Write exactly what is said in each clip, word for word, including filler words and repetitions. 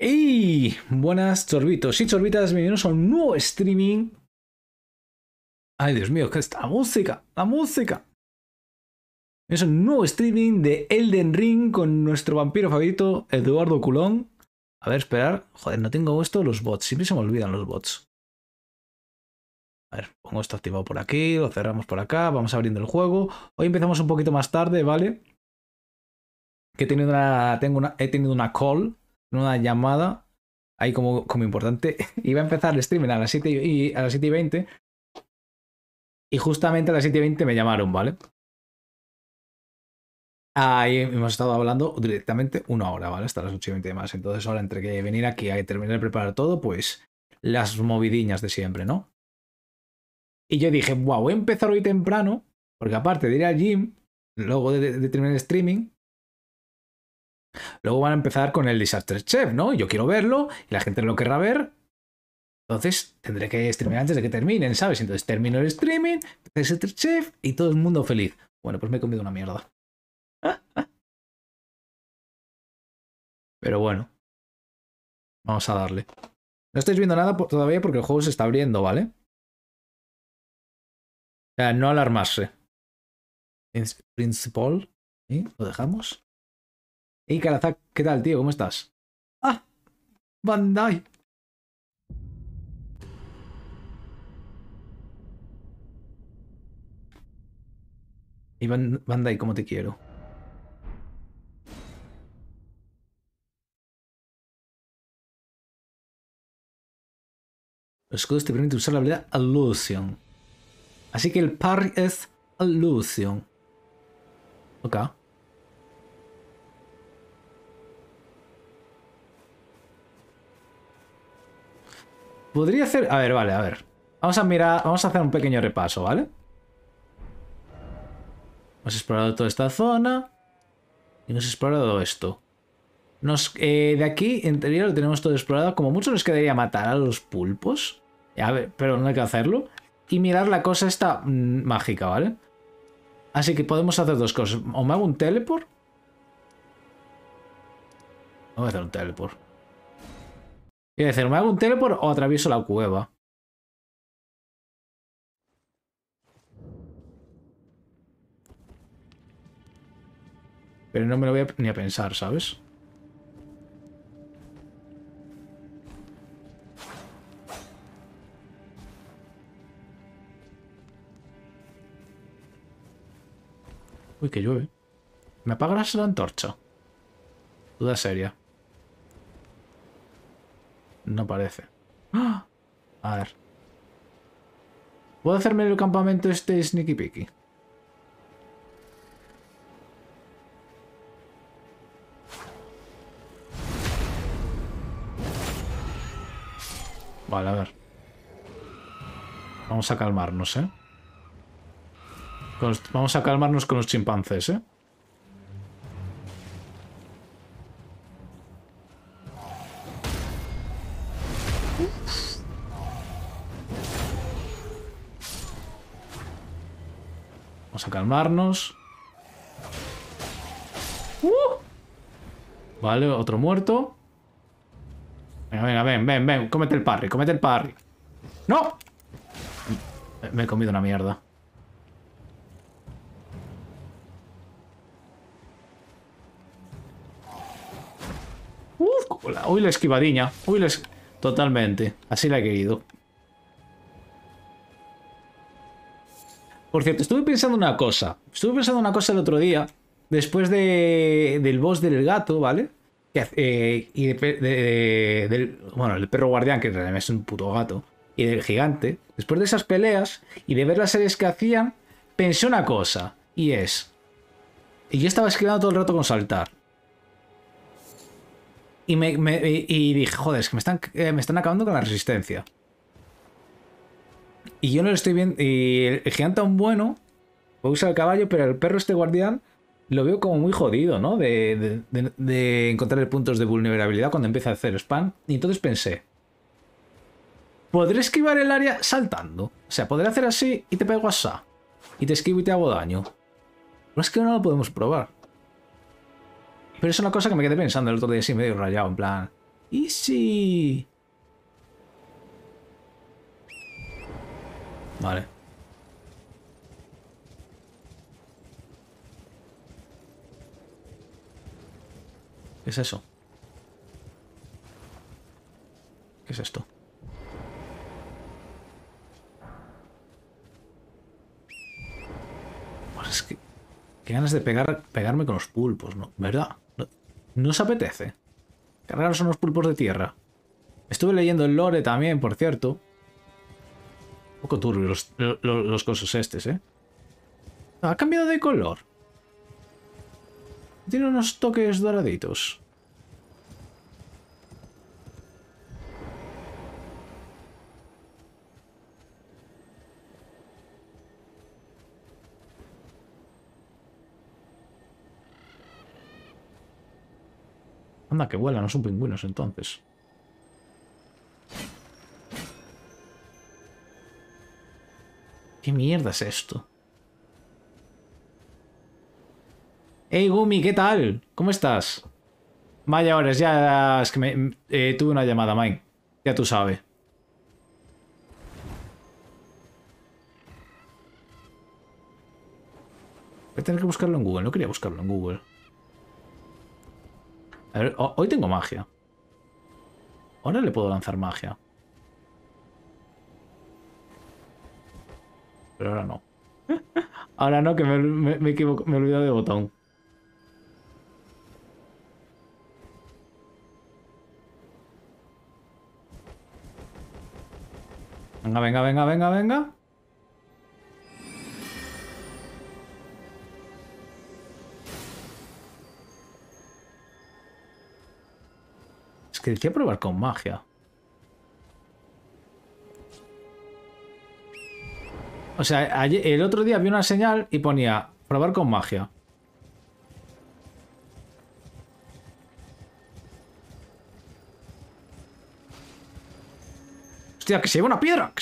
¡Ey! Buenas chorbitos y chorbitas, bienvenidos a un nuevo streaming. ¡Ay, Dios mío! ¿Qué es esta música? ¡La música! Es un nuevo streaming de Elden Ring con nuestro vampiro favorito, Eduardo Coulon. A ver, esperar. Joder, no tengo esto de los bots. Siempre se me olvidan los bots. A ver, pongo esto activado por aquí, lo cerramos por acá, vamos abriendo el juego. Hoy empezamos un poquito más tarde, ¿vale? Que he tenido una, tengo una, he tenido una call. Una llamada ahí como, como importante. Iba a empezar el streaming a las siete y veinte y justamente a las siete y veinte me llamaron, ¿vale? Ahí hemos estado hablando directamente una hora, ¿vale? Hasta las ocho y veinte más. Entonces ahora entre que venir aquí a terminar de preparar todo, pues las movidiñas de siempre, ¿no? Y yo dije, wow, voy a empezar hoy temprano, porque aparte de ir al gym, luego de, de, de terminar el streaming, luego van a empezar con el Disaster Chef, ¿no? Yo quiero verlo y la gente lo querrá ver. Entonces tendré que streamear antes de que terminen, ¿sabes? Entonces termino el streaming, Disaster Chef y todo el mundo feliz. Bueno, pues me he comido una mierda. Pero bueno. Vamos a darle. No estáis viendo nada todavía porque el juego se está abriendo, ¿vale? O sea, no alarmarse. Principal. ¿Sí? ¿Lo dejamos? Hey, Kaelith, ¿qué tal, tío? ¿Cómo estás? ¡Ah! ¡Bandai! Y Bandai, ¿cómo te quiero? Los escudos te permiten usar la habilidad Allusion. Así que el parry es Allusion. Ok. Podría hacer... A ver, vale, a ver. Vamos a mirar... Vamos a hacer un pequeño repaso, ¿vale? Hemos explorado toda esta zona. Y hemos explorado esto. Nos, eh, de aquí, en teoría, lo tenemos todo explorado. Como mucho nos quedaría matar a los pulpos. A ver, pero no hay que hacerlo. Y mirar la cosa esta mmm, mágica, ¿vale? Así que podemos hacer dos cosas. O me hago un teleport. Voy a hacer un teleport. Quiero decir, ¿me hago un teleport o atravieso la cueva? Pero no me lo voy a, ni a pensar, ¿sabes? Uy, que llueve. ¿Me apagas la antorcha? Duda seria. No parece. ¡Ah! A ver. ¿Puedo hacerme el campamento este sneaky peaky? Vale, a ver. Vamos a calmarnos, ¿eh? Con los... Vamos a calmarnos con los chimpancés, ¿eh? Calmarnos. Uh. Vale, otro muerto. Venga, venga, ven, ven, ven. Cómete el parry, cómete el parry. ¡No! Me he comido una mierda. Uh, uy, la esquivadiña. Uy, la es... Totalmente. Así la he querido. Por cierto, estuve pensando una cosa. Estuve pensando una cosa el otro día, después de, del boss del gato, ¿vale? Eh, y de, de, de, del, bueno, el perro guardián, que en realidad es un puto gato, y del gigante. Después de esas peleas y de ver las series que hacían, pensé una cosa, y es... Y yo estaba esquivando todo el rato con saltar. Y, me, me, y dije, joder, es que me están, eh, me están acabando con la resistencia. Y yo no lo estoy viendo. Y el gigante aún bueno. Puedo usar el caballo, pero el perro este guardián lo veo como muy jodido, ¿no? De, de, de, de encontrar puntos de vulnerabilidad cuando empieza a hacer spam. Y entonces pensé, ¿podré esquivar el área saltando? O sea, podré hacer así y te pego así. Y te esquivo y te hago daño. Pero es que no lo podemos probar. Pero es una cosa que me quedé pensando el otro día así medio rayado, en plan... Easy. Vale. ¿Qué es eso? ¿Qué es esto? Pues es que... Qué ganas de pegar, pegarme con los pulpos, ¿no? ¿Verdad? No, no os apetece. Qué raros son los pulpos de tierra. Estuve leyendo el lore también, por cierto. Un poco turbio los, los, los cosos estos, ¿eh? Ha cambiado de color. Tiene unos toques doraditos. Anda, que vuelan, no son pingüinos entonces. ¿Qué mierda es esto? ¡Hey, Gumi! ¿Qué tal? ¿Cómo estás? Vaya horas, ya... Es que me... Eh, tuve una llamada, Mike. Ya tú sabes. Voy a tener que buscarlo en Google. No quería buscarlo en Google. A ver, hoy tengo magia. Ahora le puedo lanzar magia. Pero ahora no. Ahora no, que me, me, me equivoco, me he olvidado de botón. Venga, venga, venga, venga, venga. Es que decía probar con magia. O sea, ayer, el otro día vi una señal y ponía probar con magia. Hostia, que se lleva una piedra.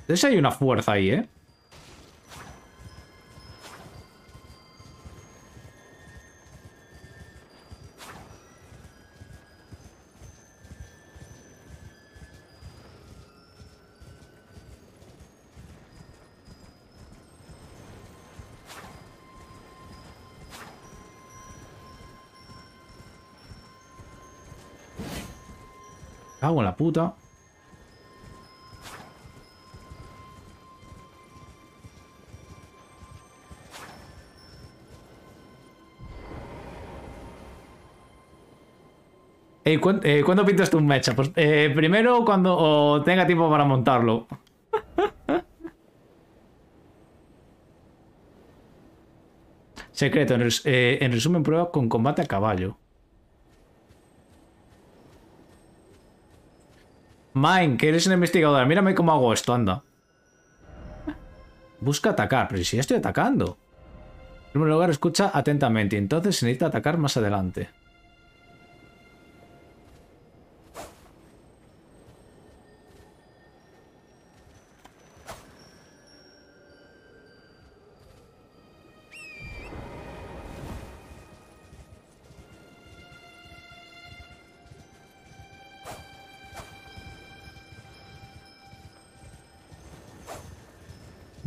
Entonces hay una fuerza ahí, ¿eh? Hago la puta. Hey, ¿cu eh, ¿Cuándo pintas tu mecha? Pues eh, primero cuando oh, tenga tiempo para montarlo. Secreto, en, res eh, en resumen, prueba con combate a caballo. Mine, que eres una investigadora. Mírame cómo hago esto, anda. Busca atacar. Pero si ya estoy atacando. En primer lugar, escucha atentamente. Entonces se necesita atacar más adelante.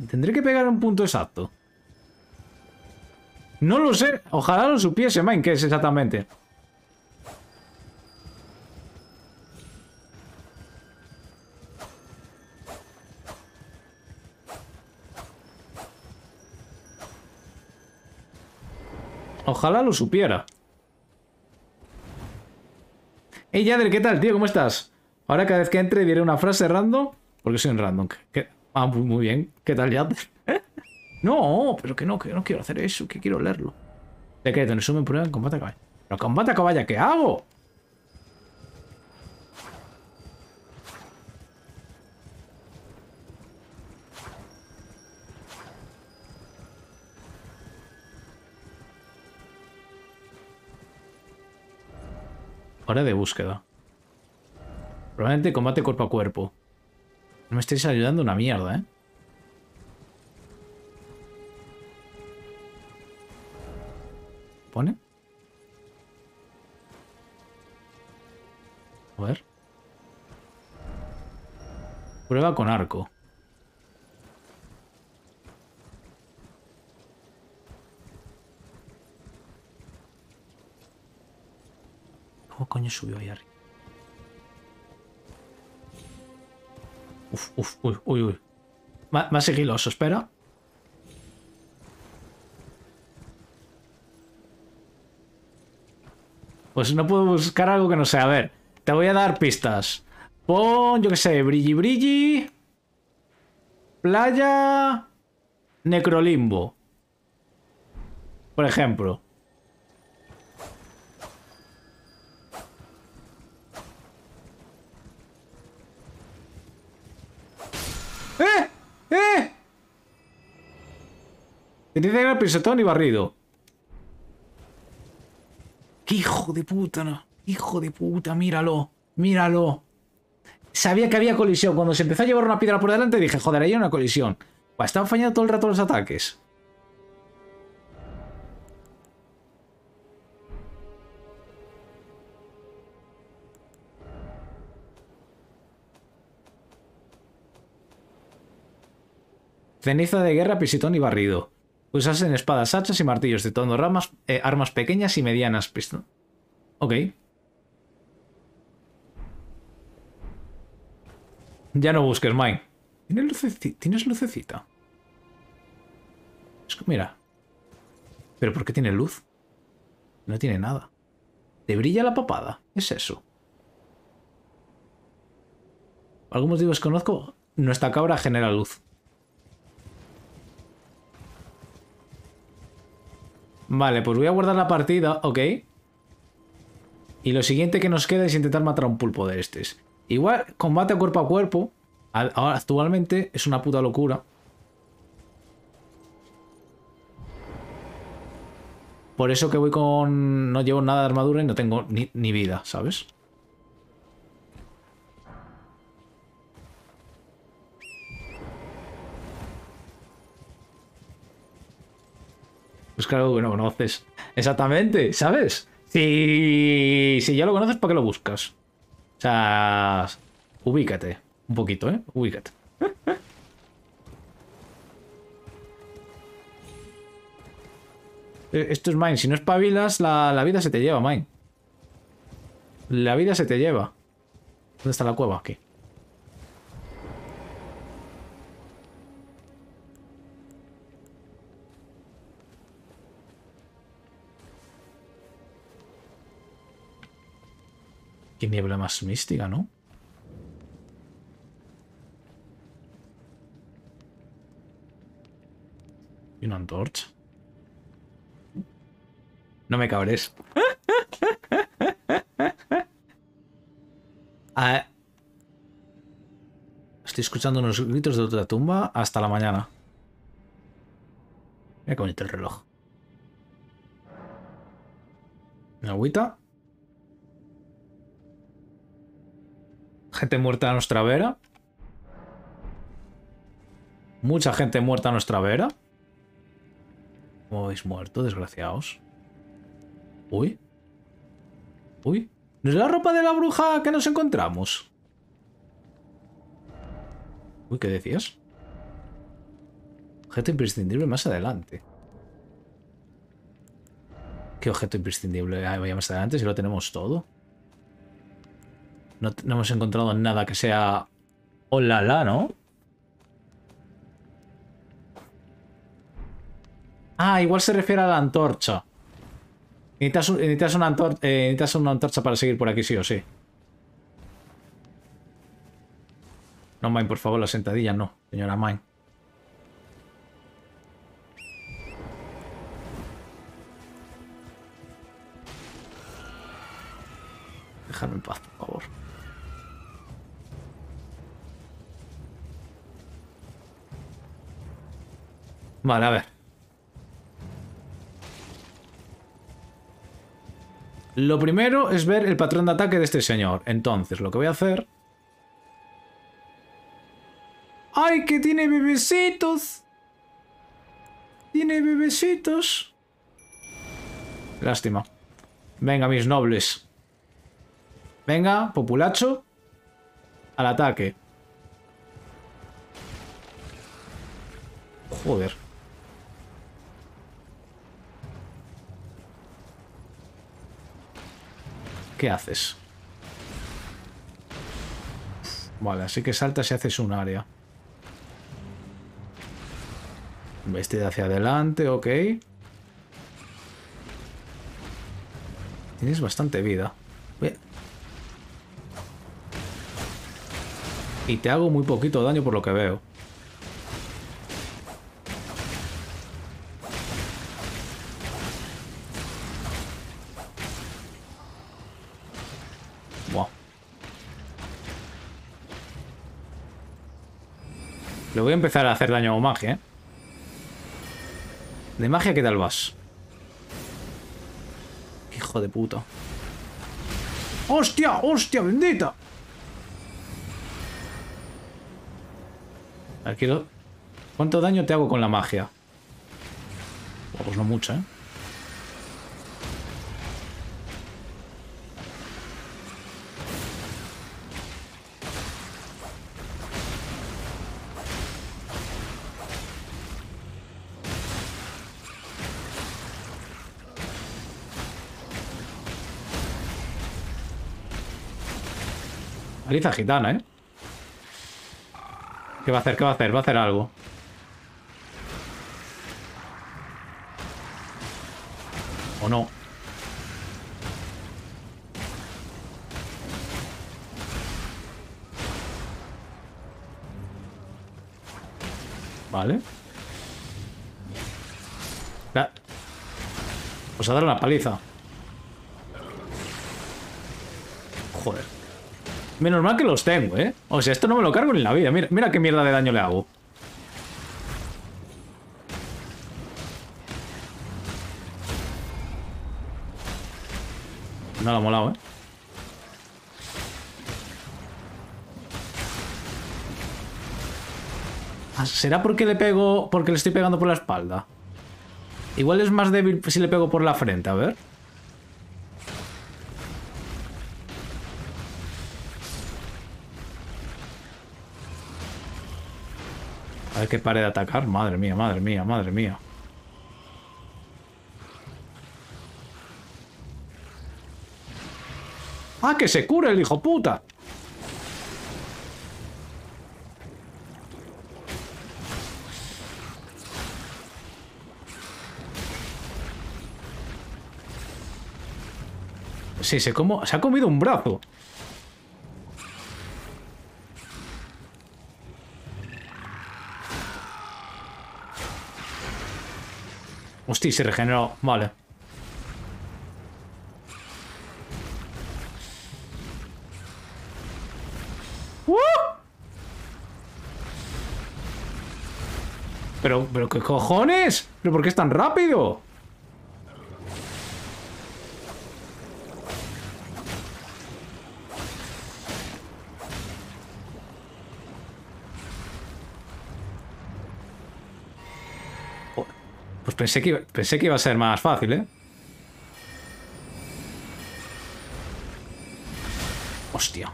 Tendré que pegar un punto exacto. No lo sé. Ojalá lo supiese, man, qué es exactamente. Ojalá lo supiera. Hey, Yader, ¿qué tal, tío? ¿Cómo estás? Ahora cada vez que entre diré una frase random. Porque soy un random. ¿Qué? Ah, muy bien. ¿Qué tal, Yad? No, pero que no, que no quiero hacer eso, que quiero leerlo. Secreto, en resumen, prueba en combate a caballo. ¿Pero combate a caballo qué hago? Hora de búsqueda. Probablemente combate cuerpo a cuerpo. No me estáis ayudando una mierda, ¿eh? ¿Pone? A ver. Prueba con arco. ¿Cómo coño subió ahí arriba? Uf, uf, uy, uy, uy. Más sigiloso, espera. Pues no puedo buscar algo que no sea. A ver, te voy a dar pistas. Pon, yo qué sé, brilli brilli. Playa. Necrolimbo. Por ejemplo. ¡Eh! ¡Eh! Tenía que ir al pisotón y barrido. ¡Qué hijo de puta! No. ¡Hijo de puta! ¡Míralo! ¡Míralo! Sabía que había colisión. Cuando se empezó a llevar una piedra por delante dije, joder, ahí hay una colisión. Pues están fallando todo el rato los ataques. Ceniza de guerra, pisotón y barrido. Usas en espadas, hachas y martillos, detonando ramas, eh, armas pequeñas y medianas. Pistón. Ok. Ya no busques, Mike. ¿Tienes, luceci ¿Tienes lucecita? Es que mira. ¿Pero por qué tiene luz? No tiene nada. ¿Te brilla la papada? Es eso. Por algún motivo desconozco. Nuestra cabra genera luz. Vale, pues voy a guardar la partida, ok. Y lo siguiente que nos queda es intentar matar a un pulpo de estos. Igual, combate cuerpo a cuerpo, ahora actualmente es una puta locura. Por eso que voy con... no llevo nada de armadura y no tengo ni, ni vida, ¿sabes? Pues claro que no conoces. Exactamente, ¿sabes? Si, si ya lo conoces, ¿para qué lo buscas? O sea, ubícate un poquito, ¿eh? Ubícate. Esto es mine. Si no espabilas, la, la vida se te lleva, mine. La vida se te lleva. ¿Dónde está la cueva? Aquí. Qué niebla más mística, ¿no? Y una antorcha. No me cabres. Ah, estoy escuchando unos gritos de otra tumba hasta la mañana. Mira qué bonito el reloj. Una agüita. Gente muerta a nuestra vera. Mucha gente muerta a nuestra vera. ¿Cómo habéis muerto, desgraciados? Uy. Uy. ¿No es la ropa de la bruja que nos encontramos? Uy, ¿qué decías? Objeto imprescindible más adelante. ¿Qué objeto imprescindible? Ah, vaya más adelante si lo tenemos todo. No, no hemos encontrado nada que sea... ¡Oh, la, la!, ¿no? Ah, igual se refiere a la antorcha. Necesitas, un, necesitas, una, antor eh, necesitas una antorcha para seguir por aquí, sí o sí. No, Mine, por favor, la sentadilla no, señora Mine. Déjame en paz, por favor. Vale, a ver. Lo primero es ver el patrón de ataque de este señor. Entonces, lo que voy a hacer... ¡Ay, que tiene bebecitos! Tiene bebecitos. Lástima. Venga, mis nobles. Venga, populacho. Al ataque. Joder. ¿Qué haces? Vale, así que saltas y haces un área. Vestida hacia adelante, ok. Tienes bastante vida. Bien. Y te hago muy poquito daño por lo que veo. Le voy a empezar a hacer daño a magia, ¿eh? ¿De magia qué tal vas? Hijo de puta. ¡Hostia! ¡Hostia bendita! A ver, quiero... ¿Cuánto daño te hago con la magia? Pues no mucho, ¿eh? Aliza gitana, ¿eh? ¿Qué va a hacer? ¿Qué va a hacer? Va a hacer algo. ¿O no? Vale. Os ha dado una paliza. Joder. Menos mal que los tengo, ¿eh? O sea, esto no me lo cargo ni en la vida. Mira, mira qué mierda de daño le hago. No lo ha molado, ¿eh? ¿Será porque le pego... porque le estoy pegando por la espalda? Igual es más débil si le pego por la frente, a ver... A ver que pare de atacar. Madre mía, madre mía, madre mía. ¡Ah, que se cure el hijo puta! Sí, se, como, se ha comido un brazo. Hostia, se regeneró. Vale. ¡Uh! Pero, pero, ¿qué cojones? ¿Pero por qué es tan rápido? Pensé que, iba, pensé que iba a ser más fácil, ¿eh? Hostia.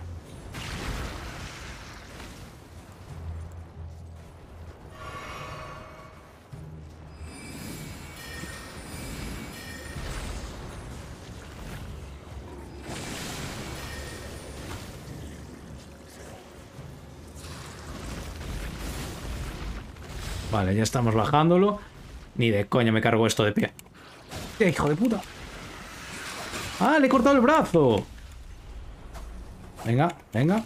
Vale, ya estamos bajándolo. Ni de coña me cargo esto de pie. ¡Eh, hijo de puta! ¡Ah, le he cortado el brazo! Venga, venga.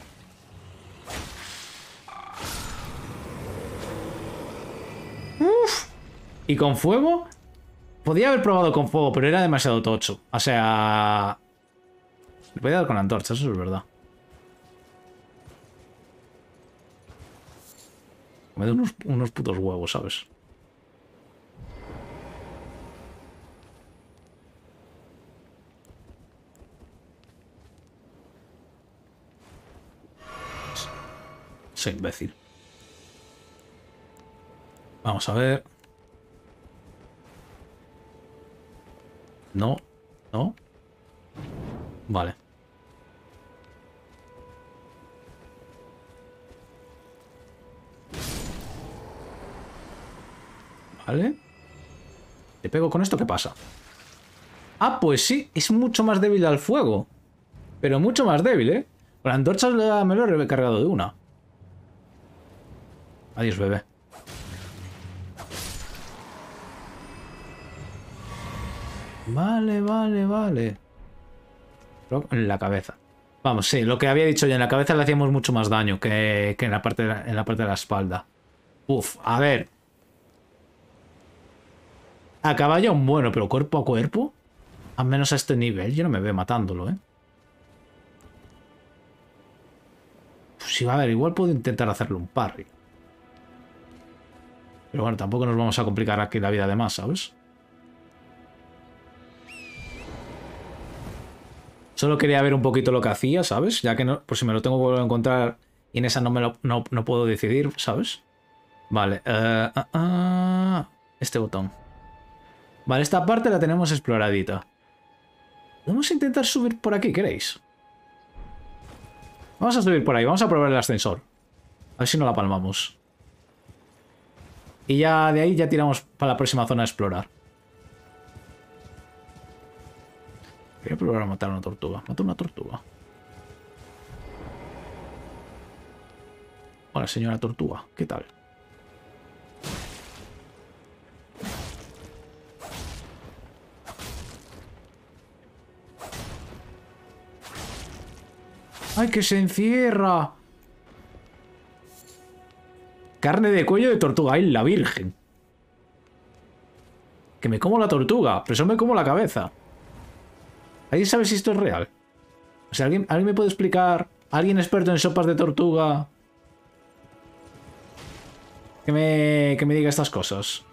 ¡Uf! ¿Y con fuego? Podía haber probado con fuego, pero era demasiado tocho. O sea... Le podía dar con antorcha, eso es verdad. Me da unos, unos putos huevos, ¿sabes? Soy imbécil. Vamos a ver. No, no. Vale. Vale. ¿Te pego con esto? ¿Qué pasa? Ah, pues sí, es mucho más débil al fuego. Pero mucho más débil, ¿eh? Con la antorcha me lo he cargado de una. Adiós, bebé. Vale, vale, vale. En la cabeza. Vamos, sí, lo que había dicho ya, en la cabeza le hacíamos mucho más daño que, que en, la parte de la, en la parte de la espalda. Uf, a ver. A caballo, bueno, pero cuerpo a cuerpo, al menos a este nivel, yo no me veo matándolo, ¿eh? Pues sí, a ver, igual puedo intentar hacerle un parry. Pero bueno, tampoco nos vamos a complicar aquí la vida de más, ¿sabes? Solo quería ver un poquito lo que hacía, ¿sabes? Ya que no, por si me lo tengo que volver a encontrar y en esa no me lo, no, no puedo decidir, ¿sabes? Vale, uh, uh, uh, este botón. Vale, esta parte la tenemos exploradita. Vamos a intentar subir por aquí, ¿queréis? Vamos a subir por ahí, vamos a probar el ascensor. A ver si no la palmamos. Y ya de ahí ya tiramos para la próxima zona a explorar. Voy a probar a matar una tortuga. Mato una tortuga. Hola, señora tortuga. ¿Qué tal? ¡Ay, que se encierra! Carne de cuello de tortuga. ¡Ay, la virgen! Que me como la tortuga. Pero eso me como la cabeza. ¿Alguien sabe si esto es real? O sea, ¿alguien, ¿alguien me puede explicar? ¿Alguien experto en sopas de tortuga? Que me, que me diga estas cosas.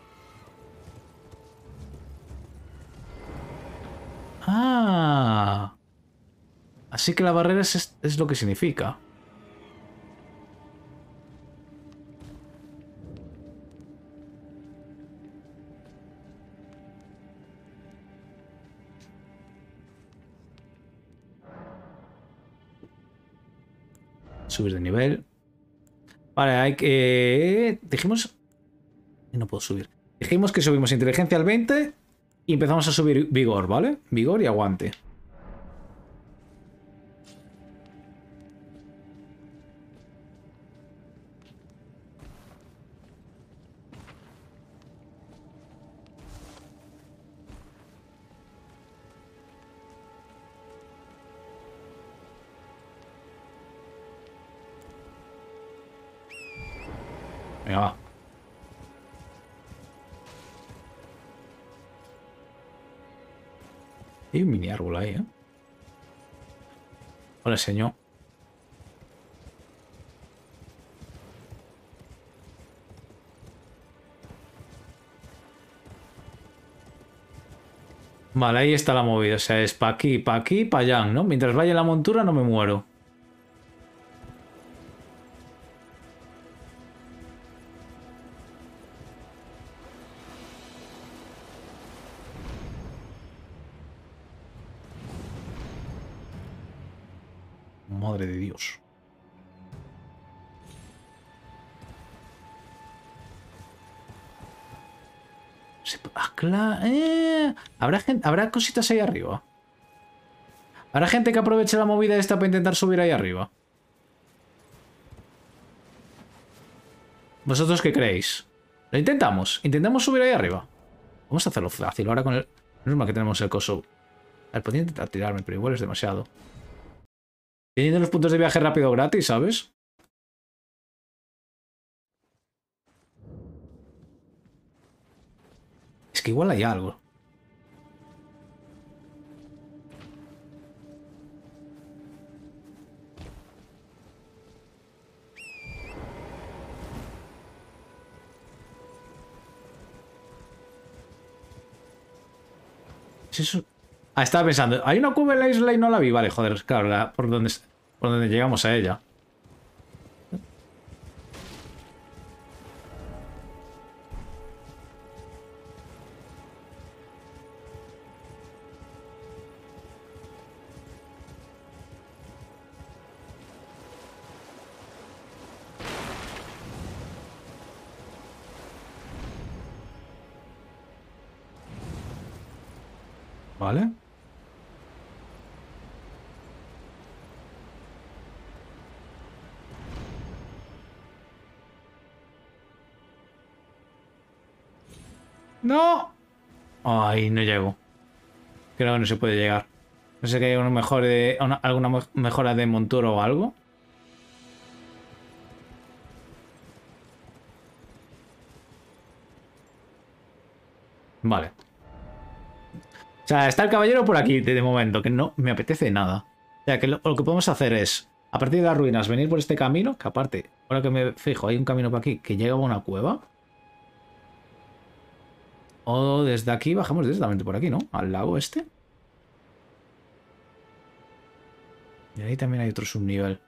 Ah. Así que la barrera es, es lo que significa. Subir de nivel. Vale, hay que... Dijimos... No puedo subir. Dijimos que subimos inteligencia al veinte y empezamos a subir vigor, ¿vale? Vigor y aguante. Venga, va. Hay un mini árbol ahí, ¿eh? Hola, señor. Vale, ahí está la movida. O sea, es pa' aquí, pa' aquí, pa' allá, ¿no? Mientras vaya la montura no me muero. Madre de Dios. Se... Ah, claro. eh. ¿Habrá, gente... Habrá cositas ahí arriba. Habrá gente que aproveche la movida esta para intentar subir ahí arriba. ¿Vosotros qué creéis? Lo intentamos. Intentamos subir ahí arriba. Vamos a hacerlo fácil ahora con el... Normal que tenemos el coso. A ver, podría intentar tirarme, pero igual es demasiado. Teniendo los puntos de viaje rápido gratis, ¿sabes? Es que igual hay algo. ¿Es eso? Ah, estaba pensando, hay una cueva en la isla y no la vi. Vale, joder, claro, la, por, donde, por donde llegamos a ella. ¿Vale? ¡No! Ay, no llego. Creo que no se puede llegar. No sé que hay una mejora de, una, alguna mejora de montura o algo. Vale. O sea, está el caballero por aquí de momento, que no me apetece nada. O sea, que lo, lo que podemos hacer es, a partir de las ruinas, venir por este camino, que aparte, ahora que me fijo, hay un camino para aquí que llega a una cueva. O desde aquí bajamos directamente por aquí, ¿no? Al lago este. Y ahí también hay otro subnivel.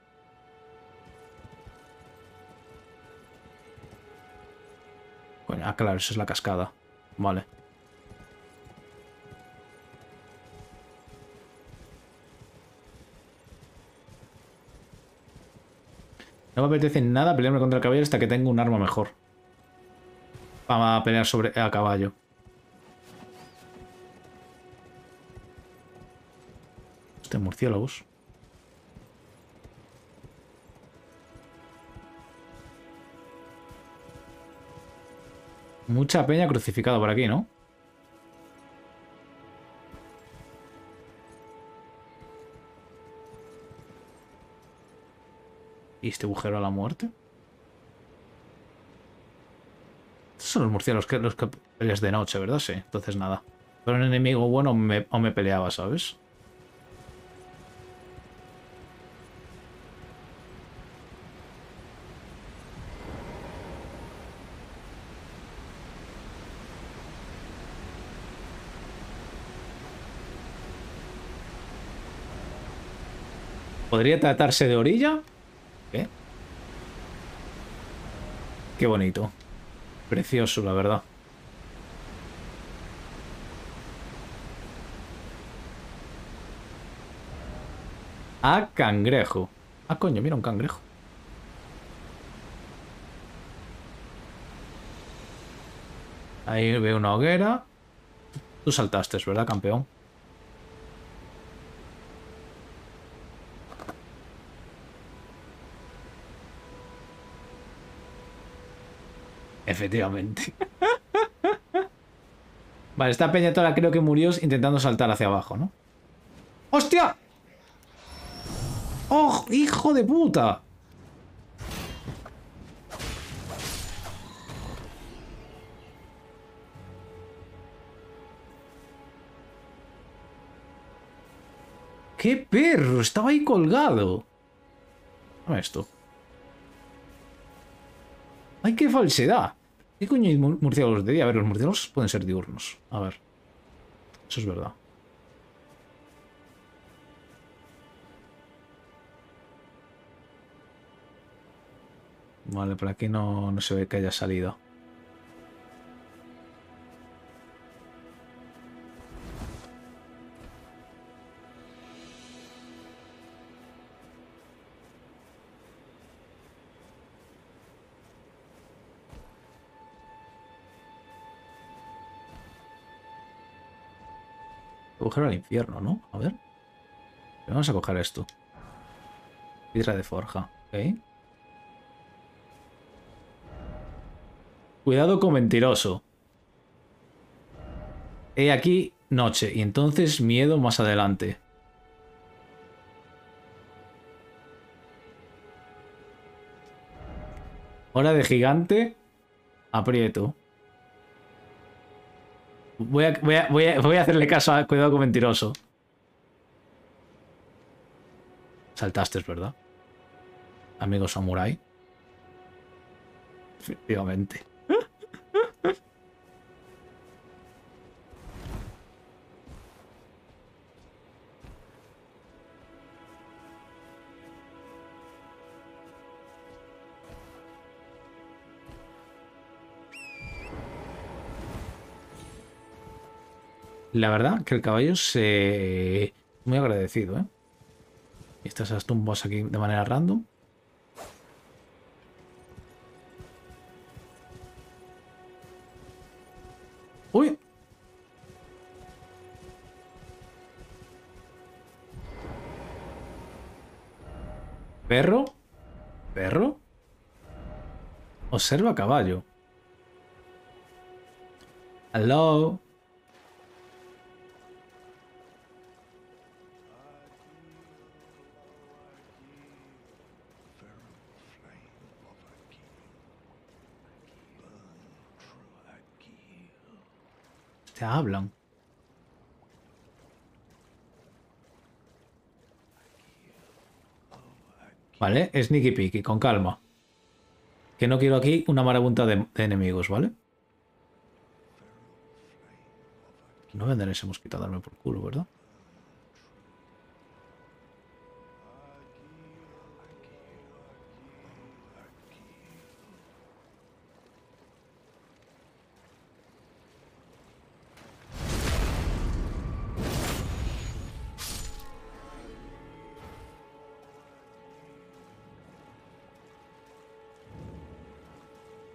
Bueno, ah, claro, eso es la cascada. Vale. No me apetece nada pelearme contra el caballero hasta que tenga un arma mejor. Vamos a pelear sobre a caballo. Este murciélagos. Mucha peña crucificada por aquí, ¿no? ¿Y este agujero a la muerte? Estos son los murciélagos que los que peleas de noche, ¿verdad? Sí, entonces nada. Pero un enemigo bueno me, o me peleaba, ¿sabes? ¿Podría tratarse de orilla? ¿Qué? Qué bonito. Precioso, la verdad. Ah, cangrejo. Ah, coño, mira un cangrejo. Ahí veo una hoguera. Tú saltaste, ¿verdad, campeón? Efectivamente. Vale, esta peña toda creo que murió intentando saltar hacia abajo, ¿no? ¡Hostia! ¡Oh, hijo de puta! ¡Qué perro! Estaba ahí colgado. Dame esto. ¡Ay, qué falsedad! ¿Qué coño hay murciélagos de día? A ver, los murciélagos pueden ser diurnos. A ver. Eso es verdad. Vale, por aquí no, no se ve que haya salido. Coger al infierno, ¿no? A ver. Vamos a coger esto. Piedra de forja. Ok. Cuidado con mentiroso. He aquí noche. Y entonces miedo más adelante. Hora de gigante. Aprieto. Voy a, voy, a, voy, a, voy a hacerle caso a cuidado con mentiroso. Saltaste, ¿verdad? Amigo samurái. Efectivamente. La verdad que el caballo se... Muy agradecido, ¿eh? Estas las tumbas aquí de manera random. ¡Uy! Perro. Perro. Observa caballo. Hello. Te hablan. Vale, sneaky peaky, con calma. Que no quiero aquí una marabunta de, de enemigos, ¿vale? No vendrá ese mosquito a darme por culo, ¿verdad?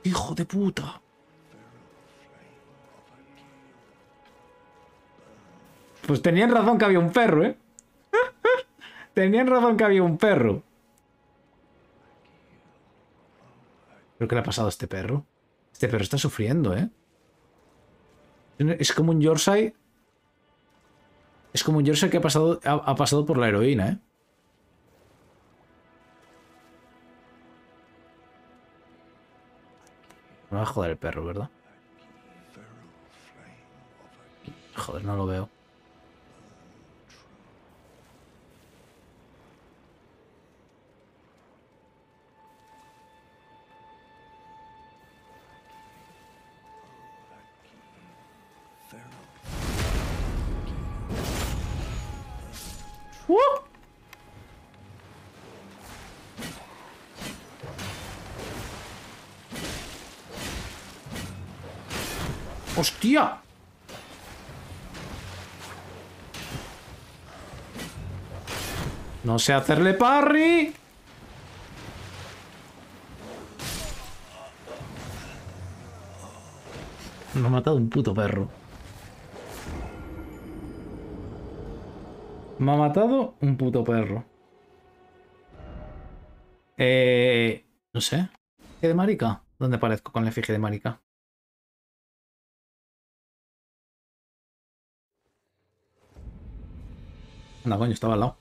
¡Hijo de puta! Pues tenían razón que había un perro, ¿eh? Tenían razón que había un perro. ¿Pero qué le ha pasado a este perro? Este perro está sufriendo, ¿eh? Es como un Yorkshire... Es como un Yorkshire que ha pasado, ha, ha pasado por la heroína, ¿eh? Me va a joder el perro, ¿verdad? Joder, no lo veo. ¡Uh! ¡Hostia! No sé hacerle parry. Me ha matado un puto perro. Me ha matado un puto perro. Eh... No sé. ¿Qué de Marika? ¿Dónde aparezco con la efigie de Marika? Anda, coño, estaba al lado.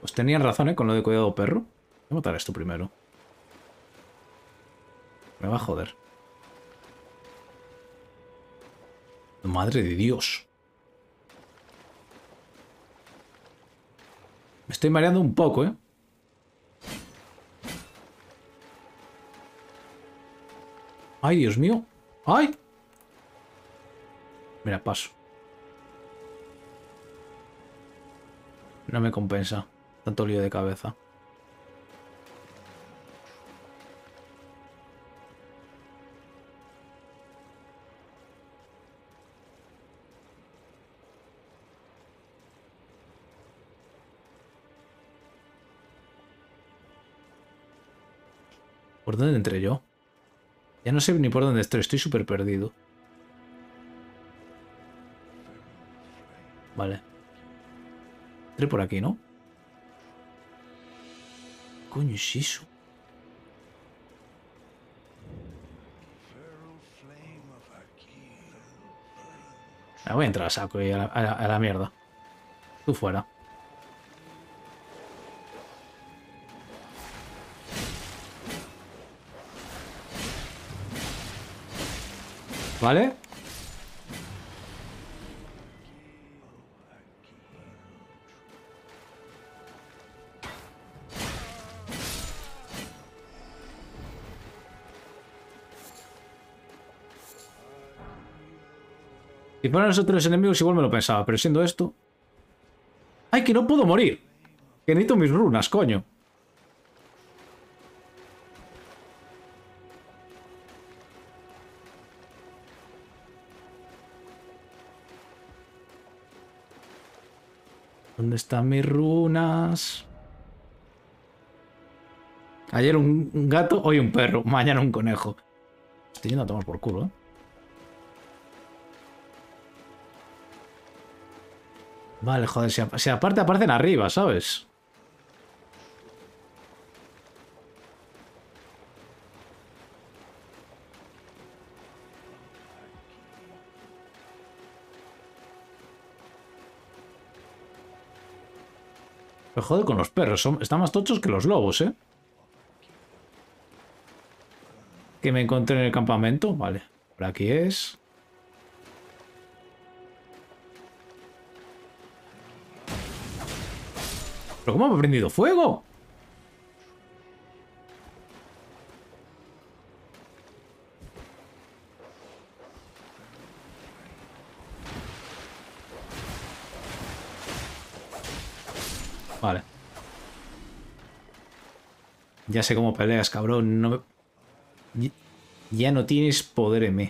Pues tenían razón, ¿eh? Con lo de cuidado perro. Voy a matar esto primero. Me va a joder. Madre de Dios. Me estoy mareando un poco, ¿eh? ¡Ay, Dios mío! ¡Ay! Mira, paso. No me compensa tanto lío de cabeza. ¿Por dónde entré yo? Ya no sé ni por dónde estoy, estoy súper perdido. Vale. Entré por aquí, ¿no? ¿Qué coño es eso? Me voy a entrar a saco y a la, a la, a la mierda. Tú fuera. ¿Vale? Si fueran los otros enemigos igual me lo pensaba, pero siendo esto... ¡Ay, que no puedo morir! Que necesito mis runas, coño. ¿Dónde están mis runas? Ayer un gato, hoy un perro, mañana un conejo. Estoy yendo a tomar por culo, ¿eh? Vale, joder, si, si aparte aparecen arriba, ¿sabes? Pero joder con los perros, son, están más tochos que los lobos, ¿eh? Que me encontré en el campamento, vale. Por aquí es. ¿Pero cómo ha prendido fuego? Vale. Ya sé cómo peleas, cabrón. No me... Ya no tienes poder en mí.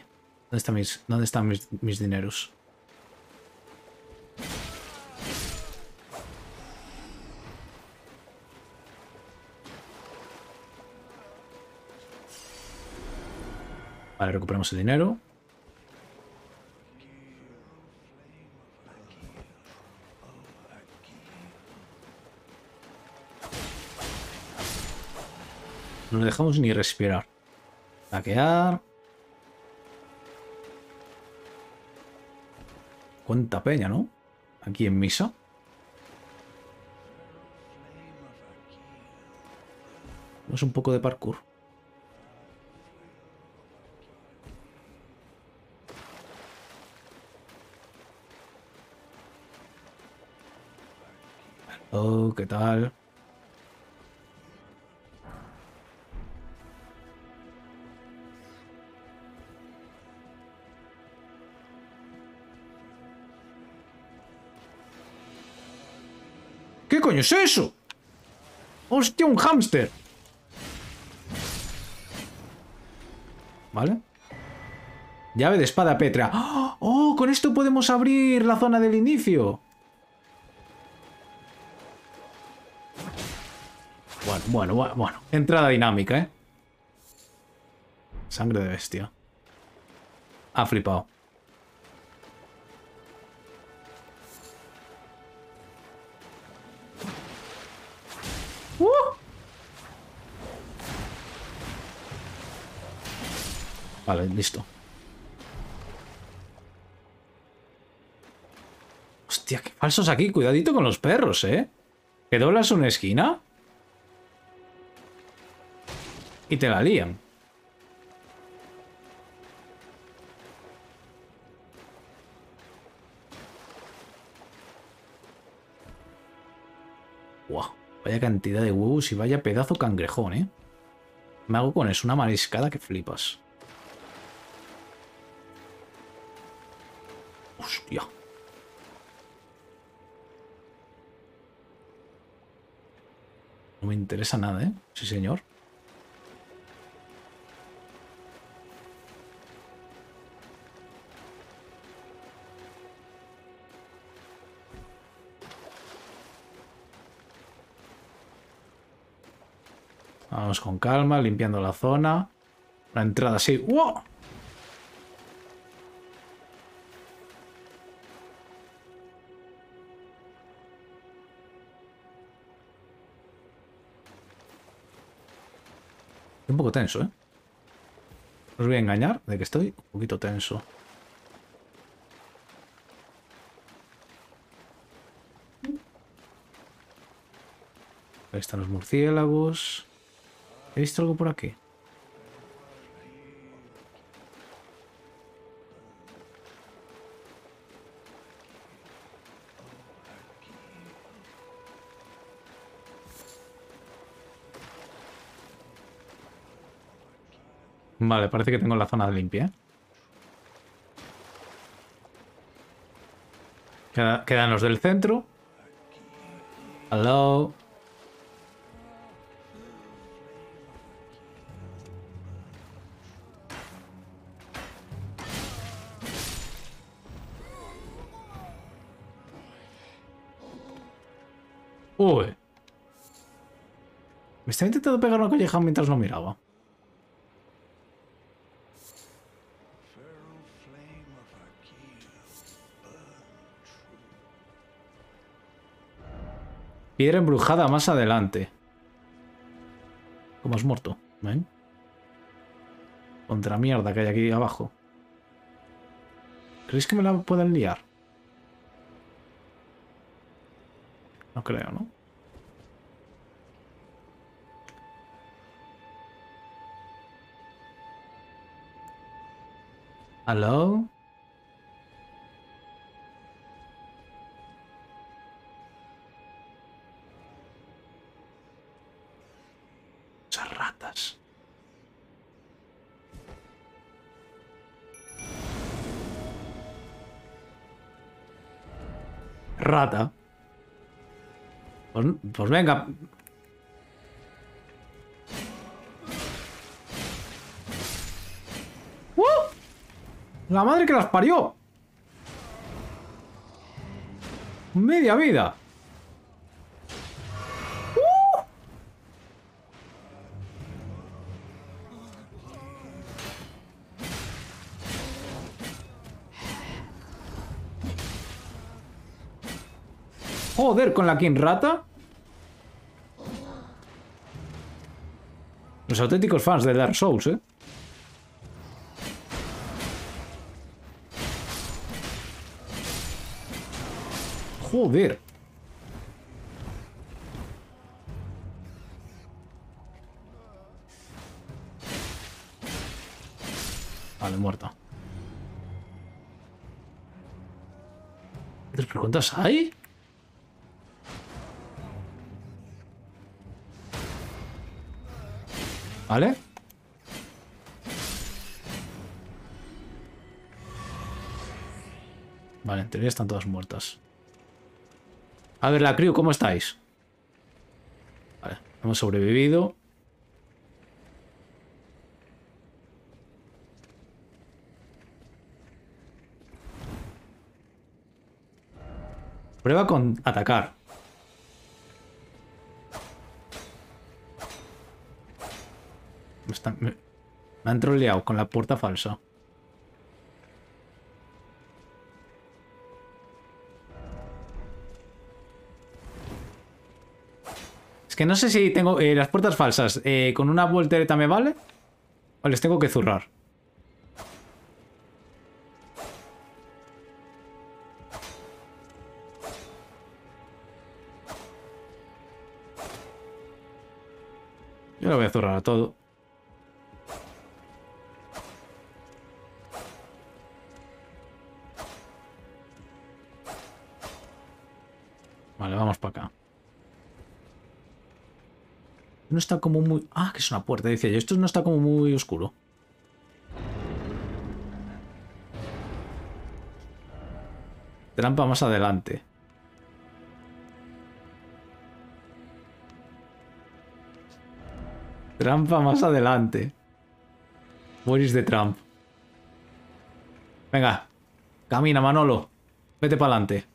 ¿Dónde están mis, dónde están mis, mis dineros? Vale, recuperamos el dinero. No le dejamos ni respirar. Saquear. Cuánta peña, ¿no? Aquí en misa. Vamos un poco de parkour. Oh, ¿qué tal? ¿Qué coño es eso? ¡Hostia, un hámster! Vale. Llave de espada pétrea. ¡Oh! Con esto podemos abrir la zona del inicio. Bueno, bueno, bueno. Entrada dinámica, ¿eh? Sangre de bestia. Ha flipado. ¡Uh! Vale, listo. Hostia, qué falsos aquí. Cuidadito con los perros, ¿eh? Que doblas una esquina y te la lían. Guau, wow, vaya cantidad de huevos y vaya pedazo cangrejón, ¿eh? Me hago con eso una mariscada que flipas. Hostia. No me interesa nada, ¿eh? Sí, señor. Vamos con calma, limpiando la zona. La entrada así. ¡Wow! Estoy un poco tenso, ¿eh? Os voy a engañar de que estoy un poquito tenso. Ahí están los murciélagos. ¿He visto algo por aquí? Vale, parece que tengo la zona limpia, ¿eh? Queda, quedan los del centro. Hello. Uy. Me estaba intentando pegar una colleja mientras no miraba. Piedra embrujada más adelante. Como has muerto, ¿ven? Contra mierda que hay aquí abajo. ¿Creéis que me la pueden liar? No creo, ¿no? ¿Aló? Muchas ratas. Rata. Pues, pues venga. ¡Uh! ¡La madre que las parió! ¡Media vida! ¡Uh! Joder, con la King Rata. Los auténticos fans de Dark Souls, ¿eh? Joder. Vale, muerta. ¿Tres preguntas hay? ¿Vale? Vale, en teoría están todas muertas. A ver, la crew, ¿cómo estáis? Vale, hemos sobrevivido. Prueba con atacar. Me, están, me, me han troleado con la puerta falsa. Es que no sé si tengo eh, las puertas falsas. Eh, ¿Con una voltereta me vale? ¿O les tengo que zurrar? Yo lo voy a zurrar a todo. Vale, vamos para acá. No está como muy... Ah, que es una puerta, dice yo. Esto no está como muy oscuro. Trampa más adelante. Trampa más adelante. Boris de Trump. Venga. Camina, Manolo. Vete para adelante.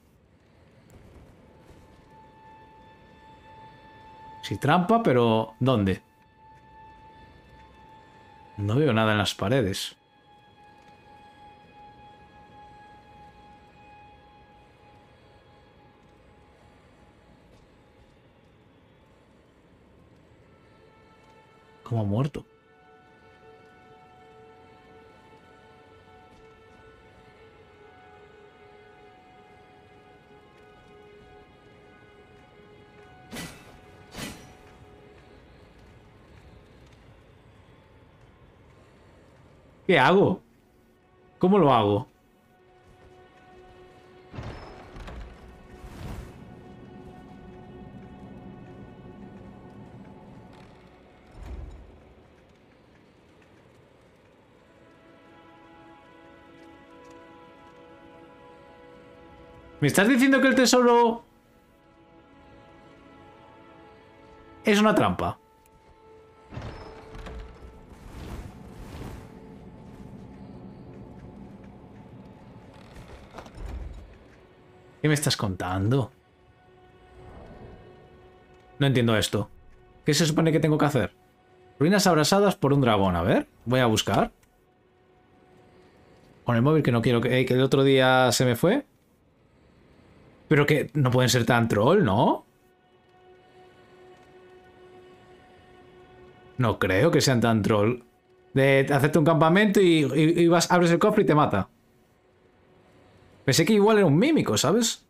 Sí, trampa, pero ¿dónde? No veo nada en las paredes. ¿Cómo ha muerto? ¿Qué hago? ¿Cómo lo hago? ¿Me estás diciendo que el tesoro es una trampa? ¿Qué me estás contando? No entiendo esto. ¿Qué se supone que tengo que hacer? Ruinas abrasadas por un dragón. A ver, voy a buscar. Con el móvil que no quiero que, eh, que el otro día se me fue. Pero que no pueden ser tan troll, ¿no? No creo que sean tan troll. De hacerte un campamento y, y, y vas, abres el cofre y te mata. Pensé que igual era un mímico, ¿sabes?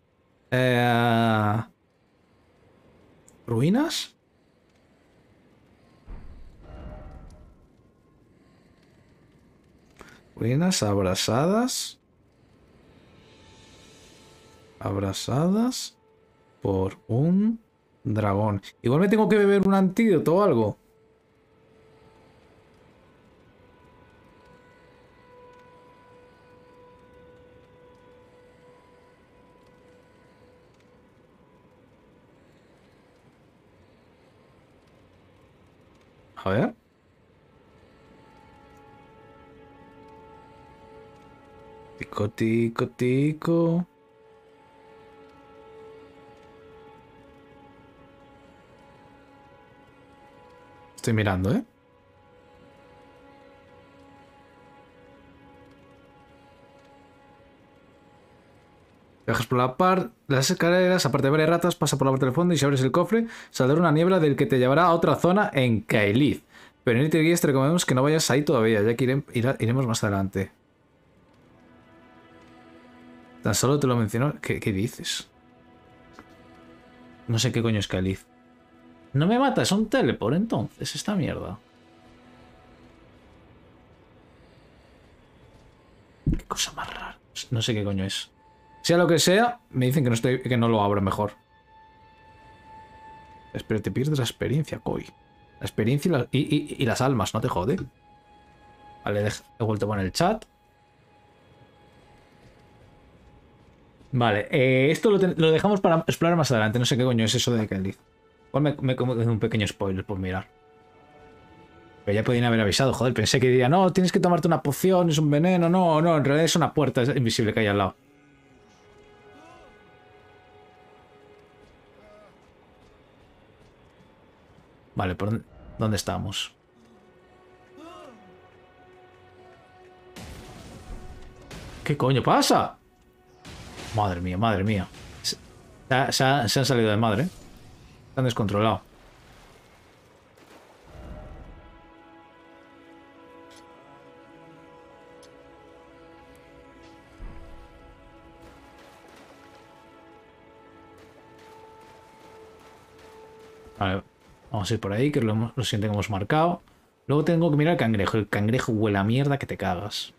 Eh... ¿Ruinas? Ruinas abrasadas. Abrasadas por un dragón. Igual me tengo que beber un antídoto o algo. A ver. Tico, tico, tico. Estoy mirando, ¿eh? Bajas por la par, las escaleras, aparte de varias ratas, pasa por la parte del fondo y si abres el cofre, saldrá una niebla del que te llevará a otra zona en Kaelith. Pero en Elden Ring te recomendamos que no vayas ahí todavía, ya que ire, ira, iremos más adelante. Tan solo te lo menciono. ¿Qué, ¿Qué dices? No sé qué coño es Kaelith. No me mata, es un teleport entonces, esta mierda. Qué cosa más rara. No sé qué coño es. Sea lo que sea, me dicen que no, estoy, que no lo abro mejor. Pero te pierdes la experiencia, Koi. La experiencia y, la, y, y, y las almas, no te jode. Vale, he vuelto a poner el chat. Vale, eh, esto lo, te, lo dejamos para explorar más adelante. No sé qué coño es eso de Kaelith. Igual me, me como un pequeño spoiler por mirar. Pero ya podían haber avisado, joder. Pensé que diría, no, tienes que tomarte una poción, es un veneno. No, no, en realidad es una puerta invisible que hay al lado. Vale, ¿por dónde estamos? ¿Qué coño pasa? Madre mía, madre mía. Se, se, ha, se han salido de madre. Se han descontrolado. Vale. Vamos a ir por ahí, que lo, lo siguiente que hemos marcado. Luego tengo que mirar al cangrejo. El cangrejo huele a mierda que te cagas.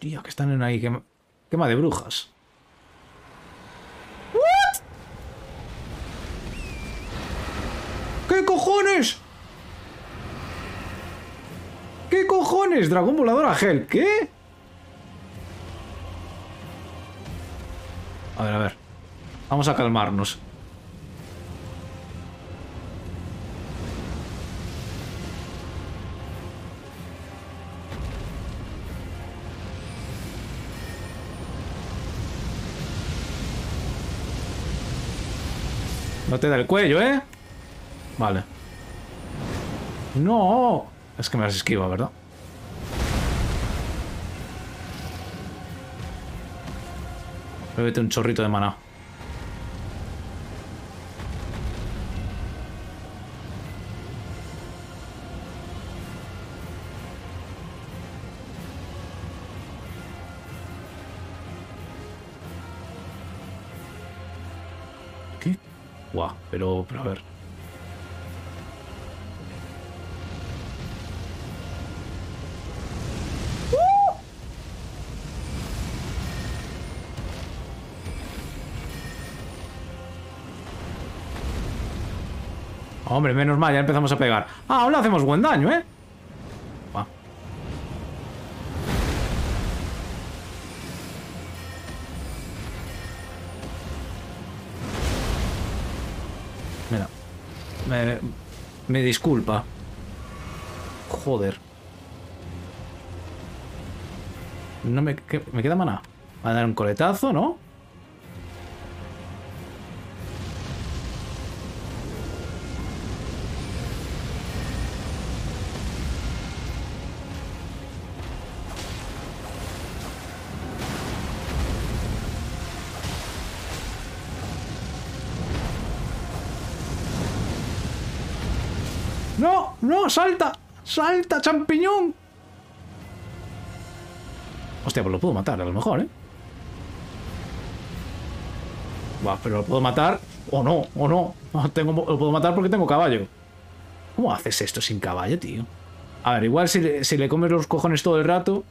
Tío, que están en ahí. Quema, quema de brujas. ¿Qué cojones? ¿Qué cojones? Dragón volador a gel. ¿Qué? A ver, a ver. Vamos a calmarnos. No te da el cuello, ¿eh? Vale. No. Es que me las esquiva, ¿verdad? Bébete un chorrito de maná. Guau, wow, pero, pero a ver. ¡Uh! Hombre, menos mal, ya empezamos a pegar. Ah, ahora hacemos buen daño, ¿eh? Wow. Me, me disculpa. Joder. No me, que, me queda maná. Van a dar un coletazo, ¿no? ¡No! ¡No! ¡Salta! ¡Salta, champiñón! Hostia, pues lo puedo matar a lo mejor, ¿eh? Buah, pero lo puedo matar... O no, o no. Tengo, lo puedo matar porque tengo caballo. ¿Cómo haces esto sin caballo, tío? A ver, igual si le, si le comes los cojones todo el rato...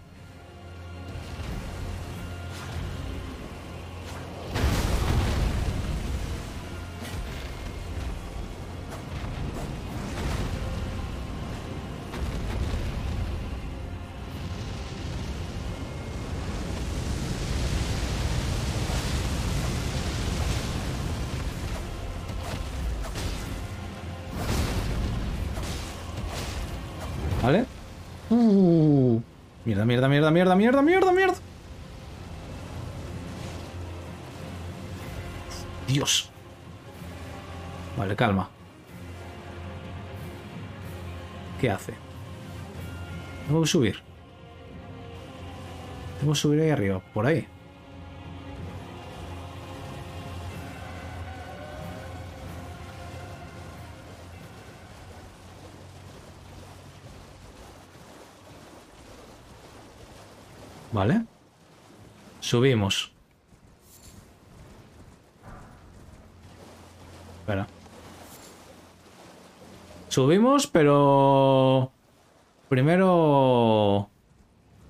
¿Vale? Uh, mierda, mierda, mierda, mierda, mierda, mierda, mierda. Dios. Vale, calma. ¿Qué hace? Tengo que subir. Tengo que subir ahí arriba, por ahí. Vale. Subimos. Espera. Subimos, pero... Primero...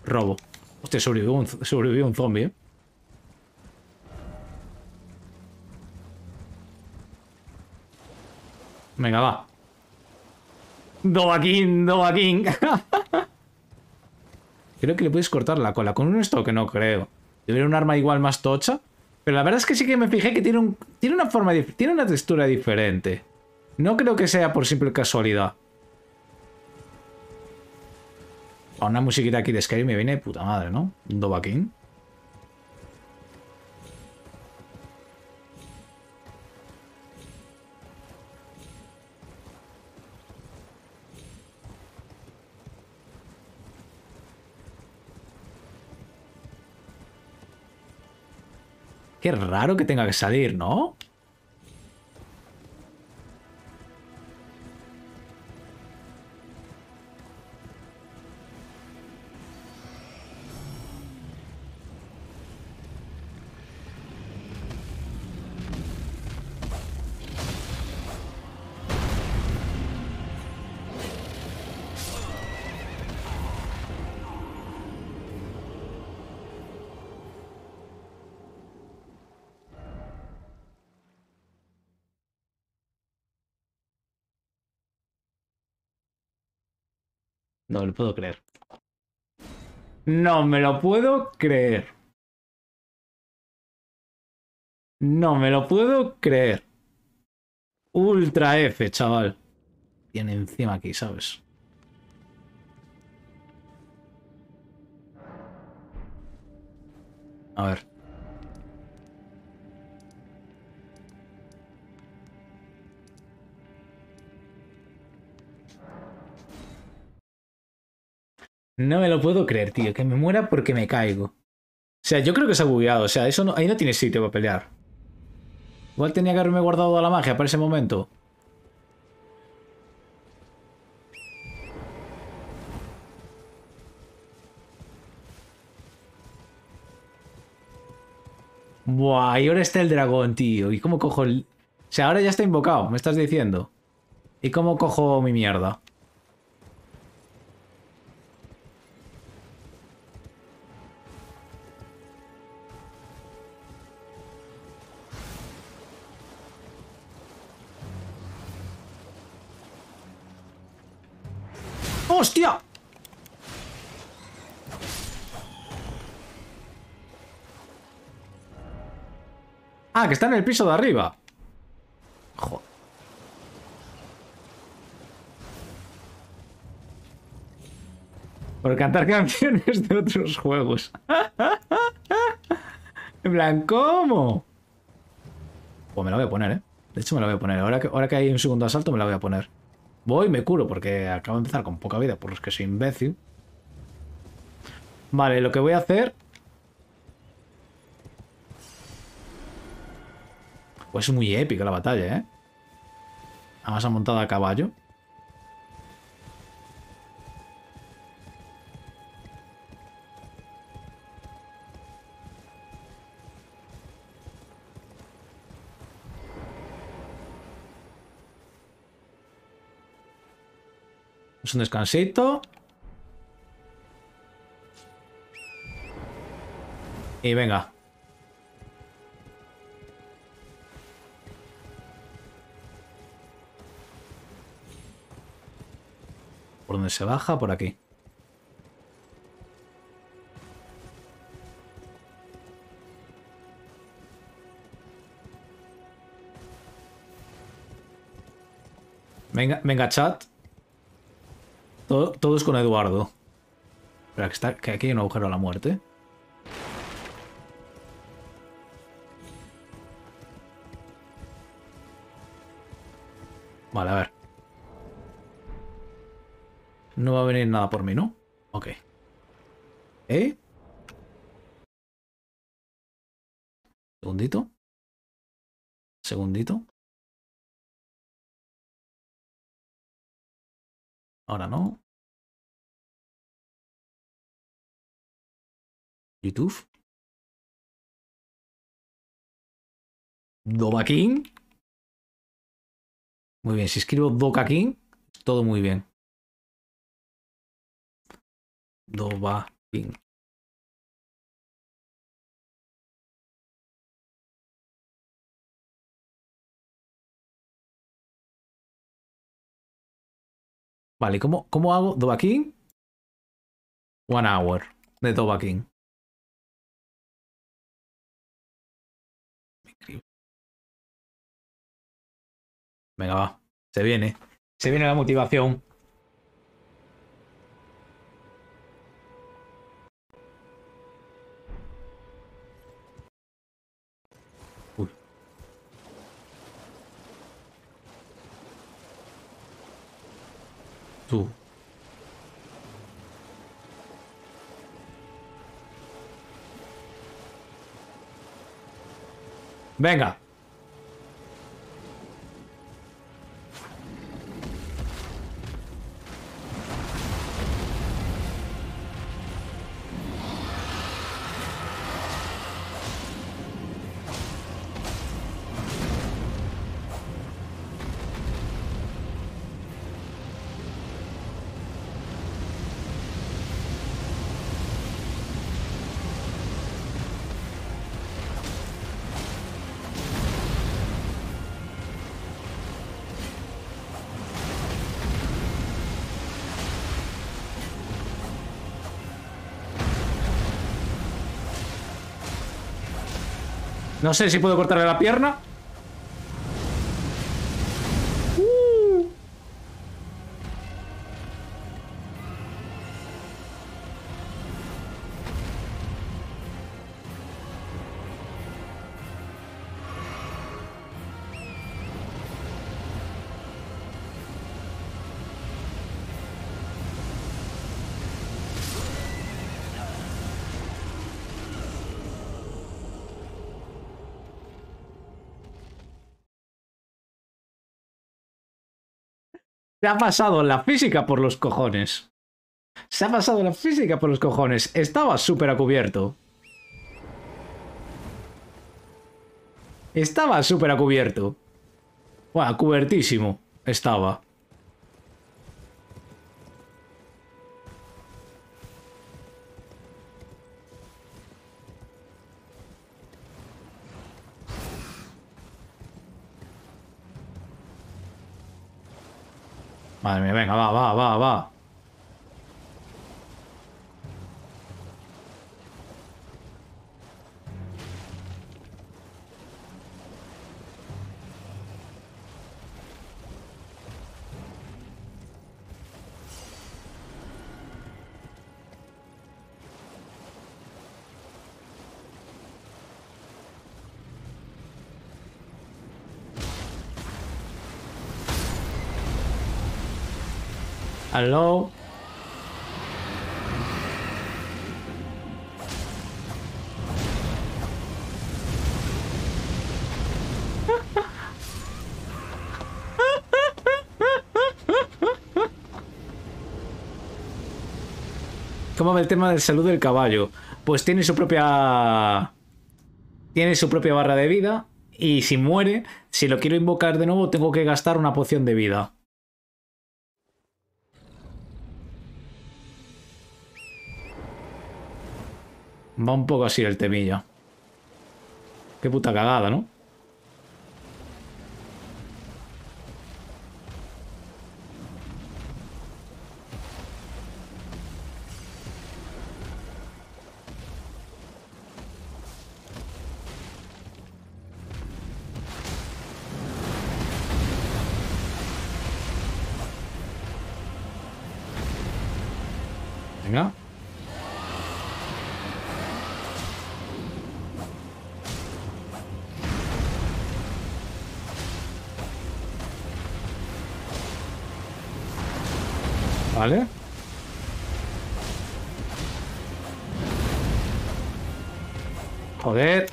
Robo. Hostia, sobrevivió un, sobrevivió un zombie, ¿eh? Venga, va. Dovahkiin, Dovahkiin. Creo que le puedes cortar la cola. Con un estoque no creo. Debería un arma igual más tocha. Pero la verdad es que sí que me fijé que tiene, un, tiene una forma... Tiene una textura diferente. No creo que sea por simple casualidad. A una musiquita aquí de Skyrim me viene de puta madre, ¿no? Un Dovahkiin. Qué raro que tenga que salir, ¿no? No me lo puedo creer. No me lo puedo creer. No me lo puedo creer. Ultra F, chaval. Tiene encima aquí, ¿sabes? A ver. No me lo puedo creer, tío. Que me muera porque me caigo. O sea, yo creo que se ha bugueado. O sea, eso no, ahí no tiene sitio para pelear. Igual tenía que haberme guardado a la magia para ese momento. Buah, y ahora está el dragón, tío. ¿Y cómo cojo el...? O sea, ahora ya está invocado, me estás diciendo. ¿Y cómo cojo mi mierda? ¡Hostia! Ah, que está en el piso de arriba. Joder. por cantar canciones de otros juegos. En plan, ¿cómo? Pues me la voy a poner, ¿eh? De hecho, me la voy a poner. Ahora que, ahora que hay un segundo asalto, me la voy a poner. Voy y me curo, porque acabo de empezar con poca vida, por los que soy imbécil. Vale, lo que voy a hacer... Pues es muy épica la batalla, ¿eh? Además ha montado a caballo. Es un descansito. Y venga. ¿Por dónde se baja? Por aquí. Venga, venga, chat. Todo, todo es con Eduardo. Espera, que, está, que aquí hay un agujero a la muerte. Vale, a ver. No va a venir nada por mí, ¿no? Ok. ¿Eh? Segundito. Segundito. Ahora no. YouTube. Dovahkiin. Muy bien, si escribo Dovahkiin, todo muy bien. Dovahkiin. Vale, ¿cómo, cómo hago Dovahkiin? One hour de Dovahkiin. Venga, va. Se viene. Se viene la motivación. Tú. Venga. No sé si puedo cortarle la pierna. Uh. Se ha pasado la física por los cojones. Se ha pasado la física por los cojones. Estaba súper a cubierto. Estaba súper a cubierto. Bueno, cubiertísimo. Estaba. Madre mía, venga, va, va, va, va. Hello. ¿Cómo va el tema de salud del caballo? Pues tiene su propia... Tiene su propia barra de vida. Y si muere, si lo quiero invocar de nuevo, tengo que gastar una poción de vida. Va un poco así el temilla. Qué puta cagada, ¿no? Venga. Vale. Joder.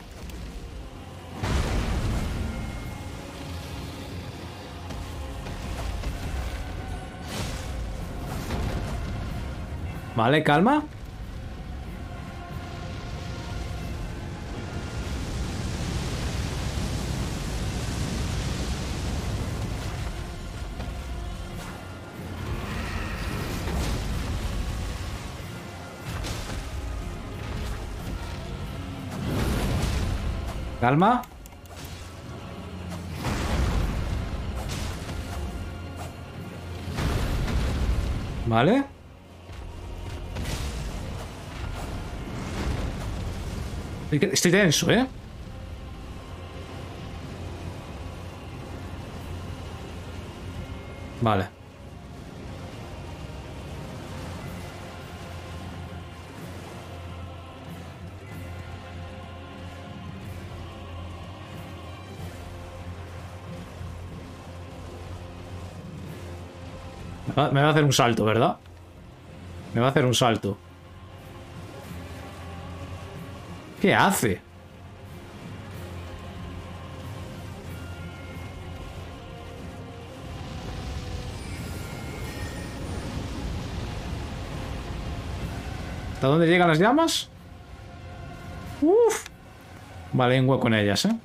Vale, calma. Calma. Vale. Estoy tenso, ¿eh? Vale. Me va a hacer un salto, ¿verdad? Me va a hacer un salto. ¿Qué hace? ¿Hasta dónde llegan las llamas? Uf. Vale, hay un hueco en ellas, ¿eh?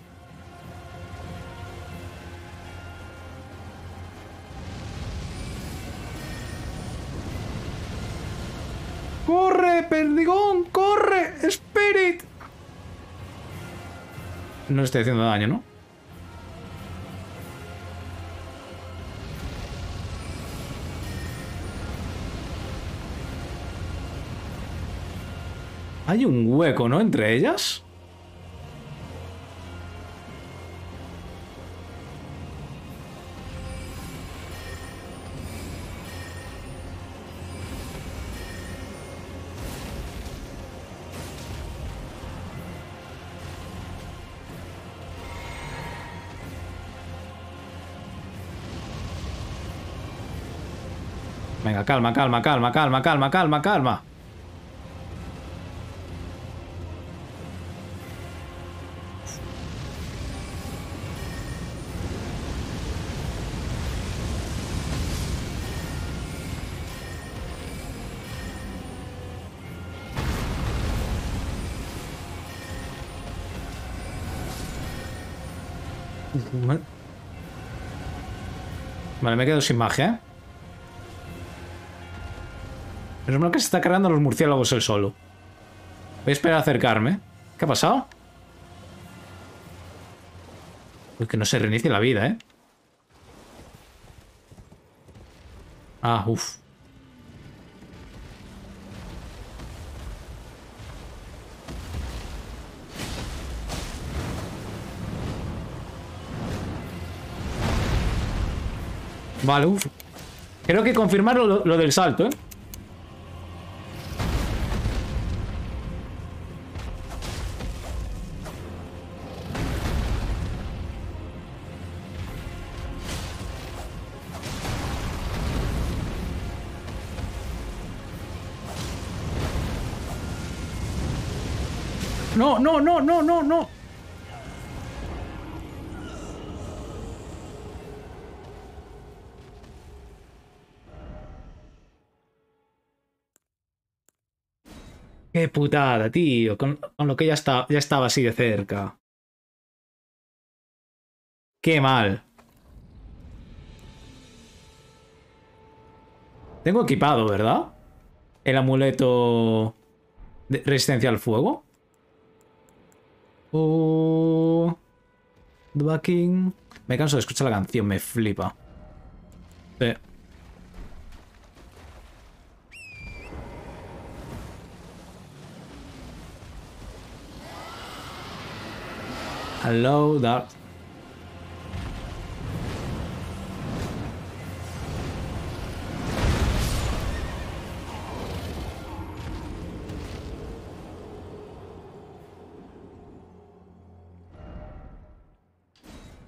¡Corre, perdigón! ¡Corre! ¡Spirit! No le estoy haciendo daño, ¿no? Hay un hueco, ¿no? Entre ellas. Venga, calma, calma, calma, calma, calma, calma, calma. Vale, me quedo sin magia, ¿eh? Pero mal que se está cargando a los murciélagos él solo. Voy a esperar a acercarme. ¿Qué ha pasado? Pues que no se reinicie la vida, ¿eh? Ah, uff. Vale, uff. Creo que confirmar lo, lo del salto, ¿eh? No, no, no, no, no, no. Qué putada, tío. Con, con lo que ya, está, ya estaba así de cerca. Qué mal. Tengo equipado, ¿verdad? El amuleto de resistencia al fuego. Oh, Dovahkiin. Me canso de escuchar la canción, me flipa. Sí. Hello, Dark.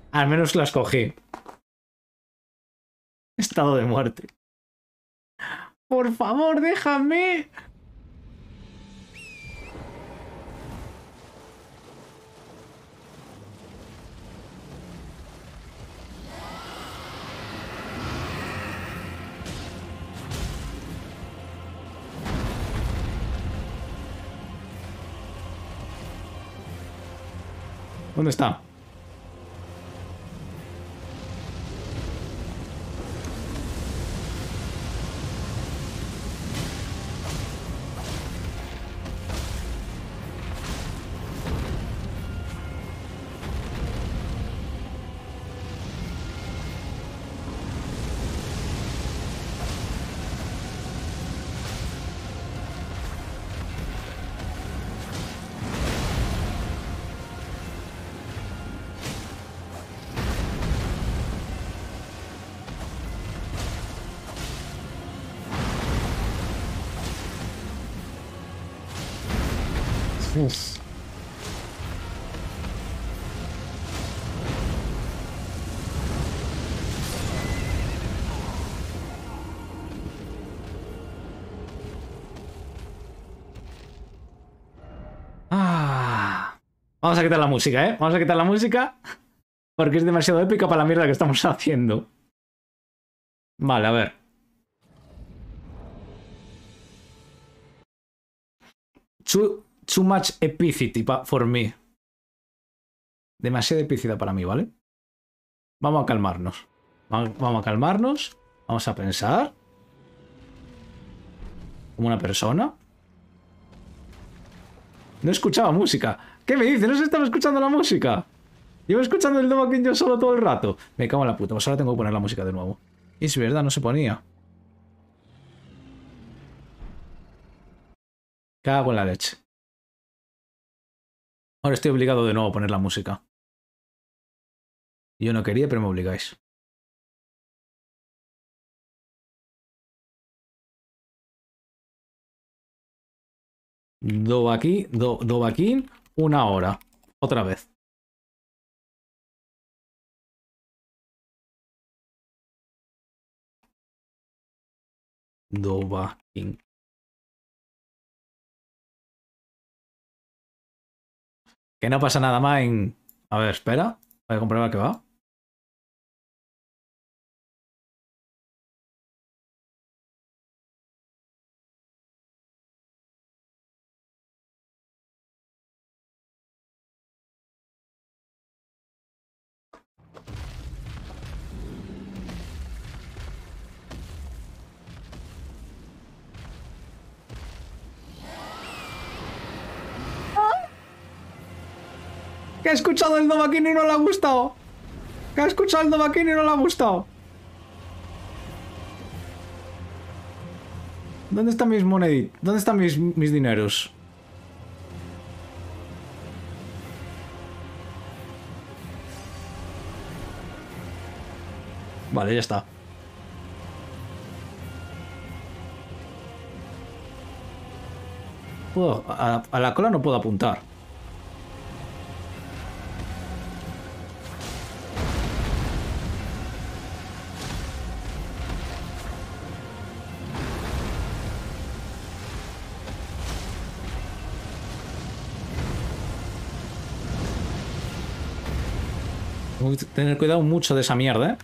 Al menos las cogí. Estado de muerte. Por favor, déjame. ¿Dónde está? Uf. Ah. Vamos a quitar la música, ¿eh? Vamos a quitar la música porque es demasiado épica para la mierda que estamos haciendo. Vale, a ver. Chu... Too much epicity for me. Demasiada epicidad para mí, ¿vale? Vamos a calmarnos. Vamos a calmarnos. Vamos a pensar. Como una persona. No escuchaba música. ¿Qué me dice? No se estaba escuchando la música. Llevo escuchando el Dovahkiin yo solo todo el rato. Me cago en la puta. Pues ahora tengo que poner la música de nuevo. Y es verdad, no se ponía. Cago en la leche. Ahora estoy obligado de nuevo a poner la música. Yo no quería, pero me obligáis. Dovahkiin, do, Dovahkiin, una hora. Otra vez. Dovahkiin. Que no pasa nada más en... A ver, espera. Voy a comprobar que va. Que ha escuchado el Dovahkiin y no le ha gustado. Que ha escuchado el Dovahkiin y no le ha gustado. ¿Dónde están mis moneditas? ¿Dónde están mis, mis dineros? Vale, ya está. Puedo, a, a la cola no puedo apuntar. Tengo que tener cuidado mucho de esa mierda, ¿eh?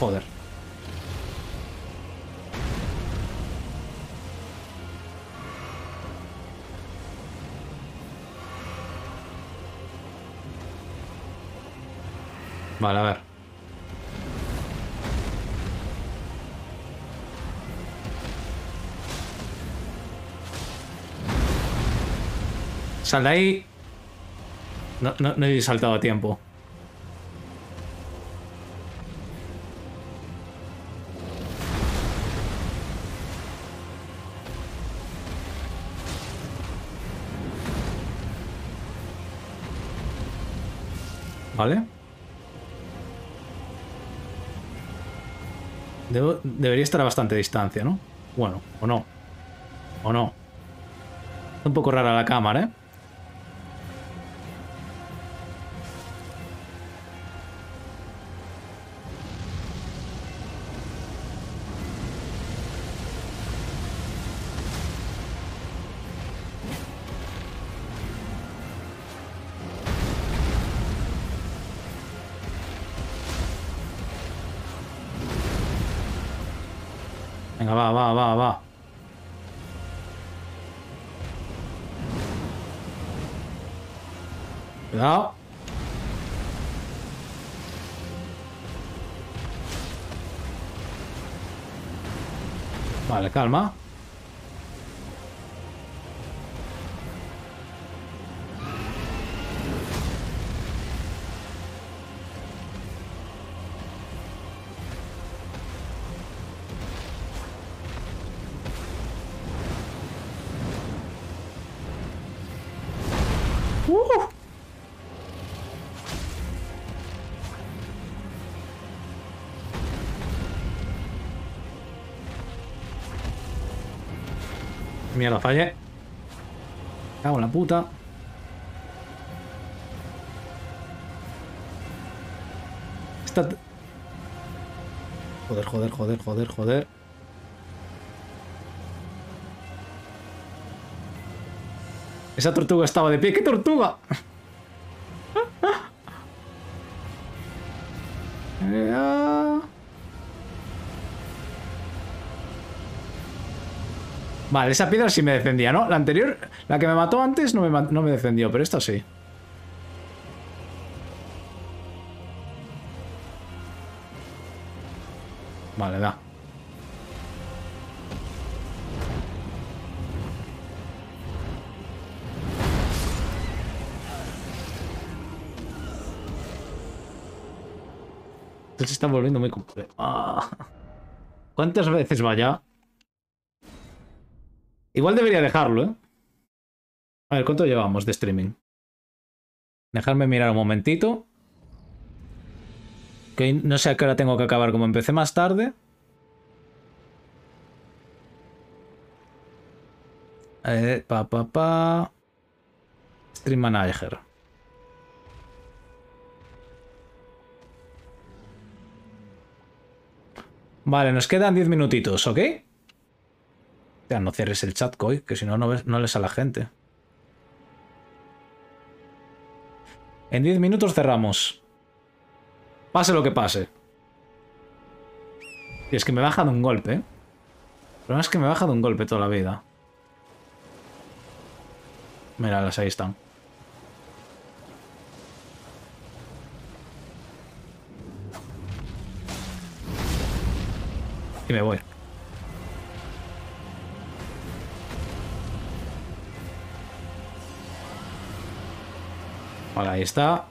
Joder. Vale, a ver. Sal de ahí. No, no, no he saltado a tiempo. Vale. Debo, debería estar a bastante distancia, ¿no? Bueno, o no. O no. Está un poco rara la cámara, ¿eh? Venga, va, va, va, va. Cuidado. Vale, calma. Mierda, fallé. Cago en la puta. Esta... Joder, joder, joder, joder, joder. Esa tortuga estaba de pie. ¡Qué tortuga! Vale, esa piedra sí me defendía, ¿no? La anterior, la que me mató antes, no me, no me defendió, pero esta sí. Vale, da. Esto se está volviendo muy complejo. Ah. ¿Cuántas veces vaya? Igual debería dejarlo, ¿eh? A ver, ¿cuánto llevamos de streaming? Dejarme mirar un momentito. Que no sé a qué hora tengo que acabar, como empecé más tarde. Eh, pa, pa, pa. Stream Manager. Vale, nos quedan diez minutitos, ¿ok? No cierres el chat, Koi, que si no, no, ves, no lees a la gente. En diez minutos cerramos. Pase lo que pase. Y es que me baja de un golpe. El problema es que me baja de un golpe toda la vida. Mira, las ahí están. Y me voy. Vale, ahí está.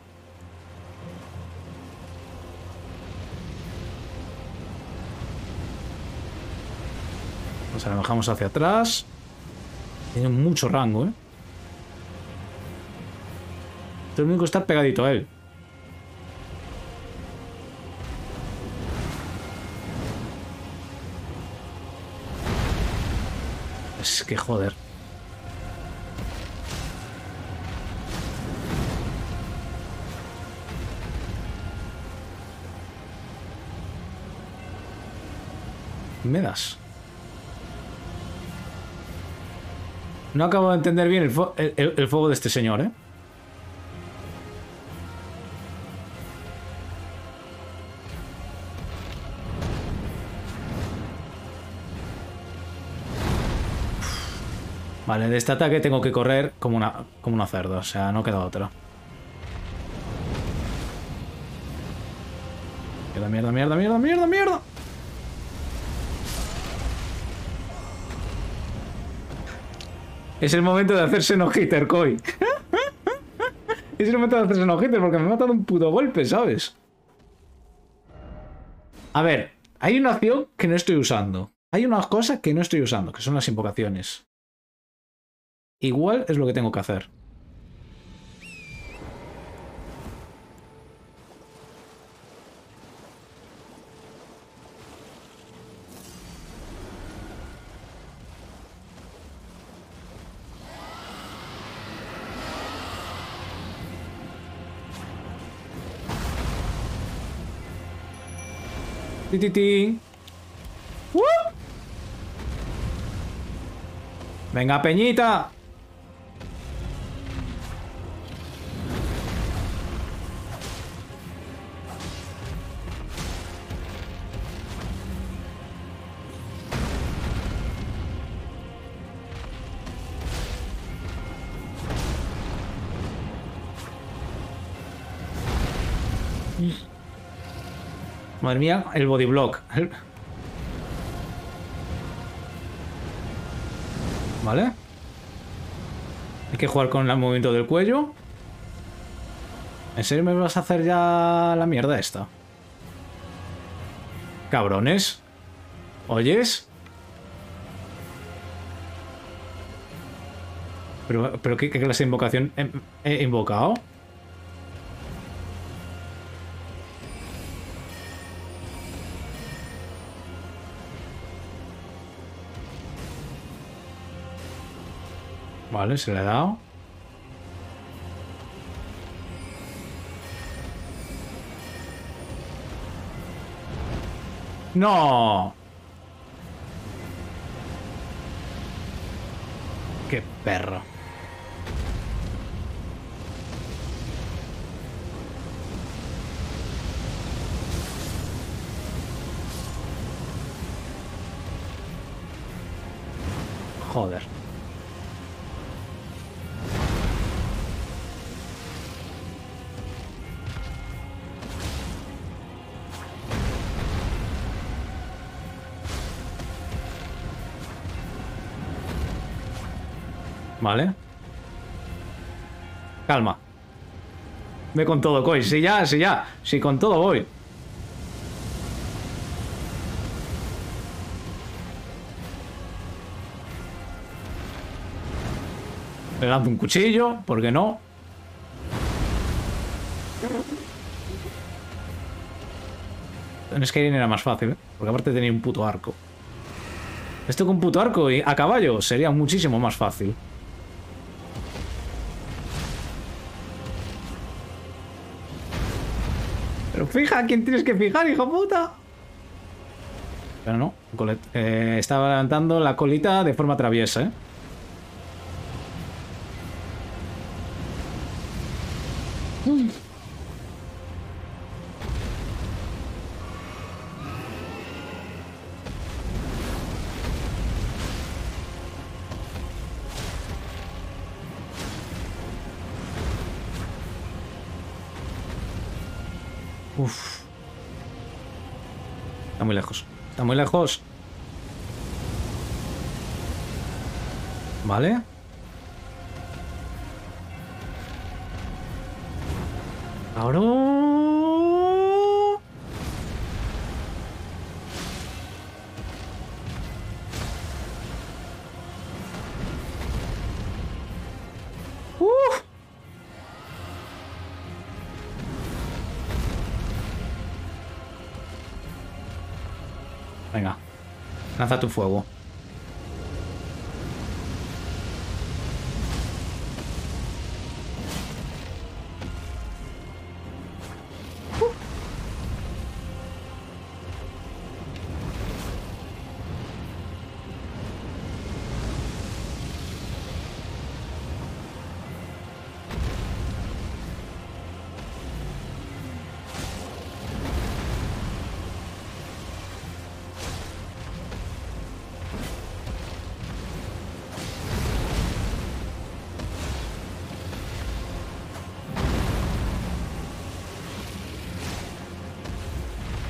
Nos alejamos hacia atrás. Tiene mucho rango, ¿eh? Lo único que está pegadito a él. Es que joder. me das. No acabo de entender bien el, el, el, el fuego de este señor, ¿eh? Vale, de este ataque tengo que correr como una, como una cerda, o sea, no queda otra. Mierda, mierda, mierda, mierda, mierda, mierda. Es el momento de hacerse no-hitter, Koi. Es el momento de hacerse no-hitter porque me ha matado un puto golpe, ¿sabes? A ver, hay una acción que no estoy usando. Hay unas cosas que no estoy usando, que son las invocaciones. Igual es lo que tengo que hacer. Tititín. ¡Uh! Venga, Peñita. Madre mía, el body block. Vale. Hay que jugar con el movimiento del cuello. ¿En serio me vas a hacer ya la mierda esta? Cabrones. ¿Oyes? ¿Pero, pero qué, qué clase de invocación he, he invocado? Vale, se le ha dado. ¡No! ¡Qué perro! Joder. Vale. Calma. Ve con todo, Koi. Sí, ya, sí, ya. Sí, con todo voy. Le lanzo un cuchillo, ¿por qué no? En Skyrim era más fácil, ¿eh? Porque aparte tenía un puto arco. Esto con un puto arco y a caballo sería muchísimo más fácil. Fija, ¿quién tienes que fijar, hijo puta? Pero no, eh, estaba levantando la colita de forma traviesa, ¿eh? Mm. Uf. Está muy lejos. Está muy lejos. Vale. Ahora... Venga, lanza tu fuego. Uh.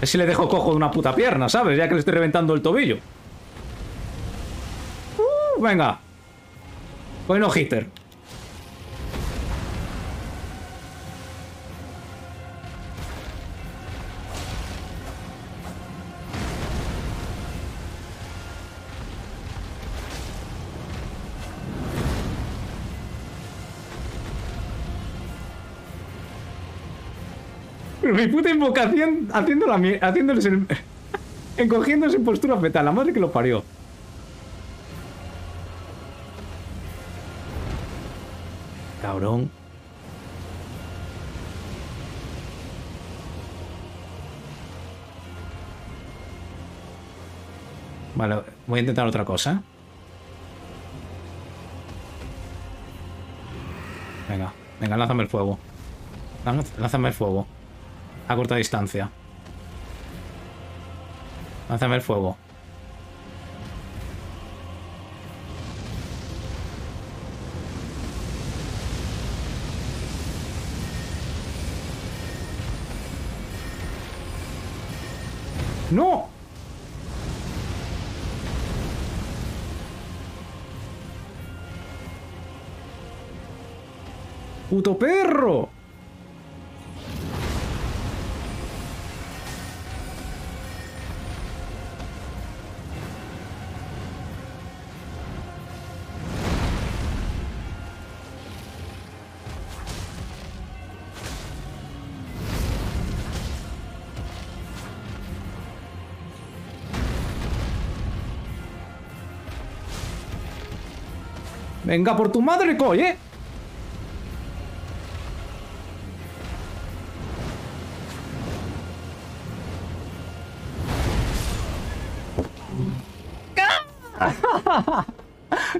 Es si le dejo cojo de una puta pierna, ¿sabes? Ya que le estoy reventando el tobillo. Uh, venga. Voy no hitter. Mi puta invocación haciendo la haciéndoles el... encogiéndose en postura fetal, la madre que lo parió. Cabrón. Vale, voy a intentar otra cosa. Venga, venga, lánzame el fuego. Lánzame el fuego. A corta distancia. Lánzame el fuego. ¡No! ¡Puto perro! Venga, por tu madre, coye.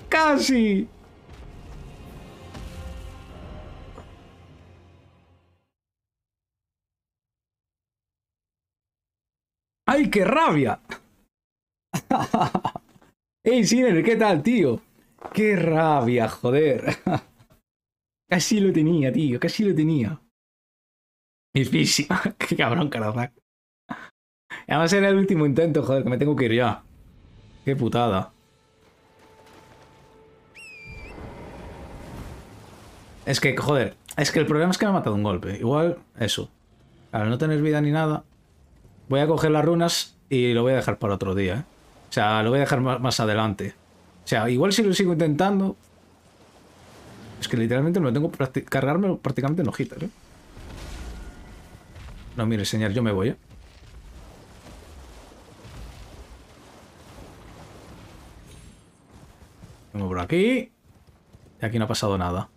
Casi. ¡Ay, qué rabia! Ey, Siner, ¿qué tal, tío? ¡Qué rabia, joder! Casi lo tenía, tío. Casi lo tenía. Difícil. ¡Qué cabrón, Karazak! Además era el último intento, joder, que me tengo que ir ya. ¡Qué putada! Es que, joder, es que el problema es que me ha matado un golpe. Igual, eso. Al no tener vida ni nada, voy a coger las runas y lo voy a dejar para otro día, ¿eh? O sea, lo voy a dejar más adelante. O sea, igual si lo sigo intentando... Es que literalmente me lo tengo que cargarme prácticamente en hojitas, ¿eh? No, mire, señor, yo me voy, ¿eh? Vengo por aquí... Y aquí no ha pasado nada.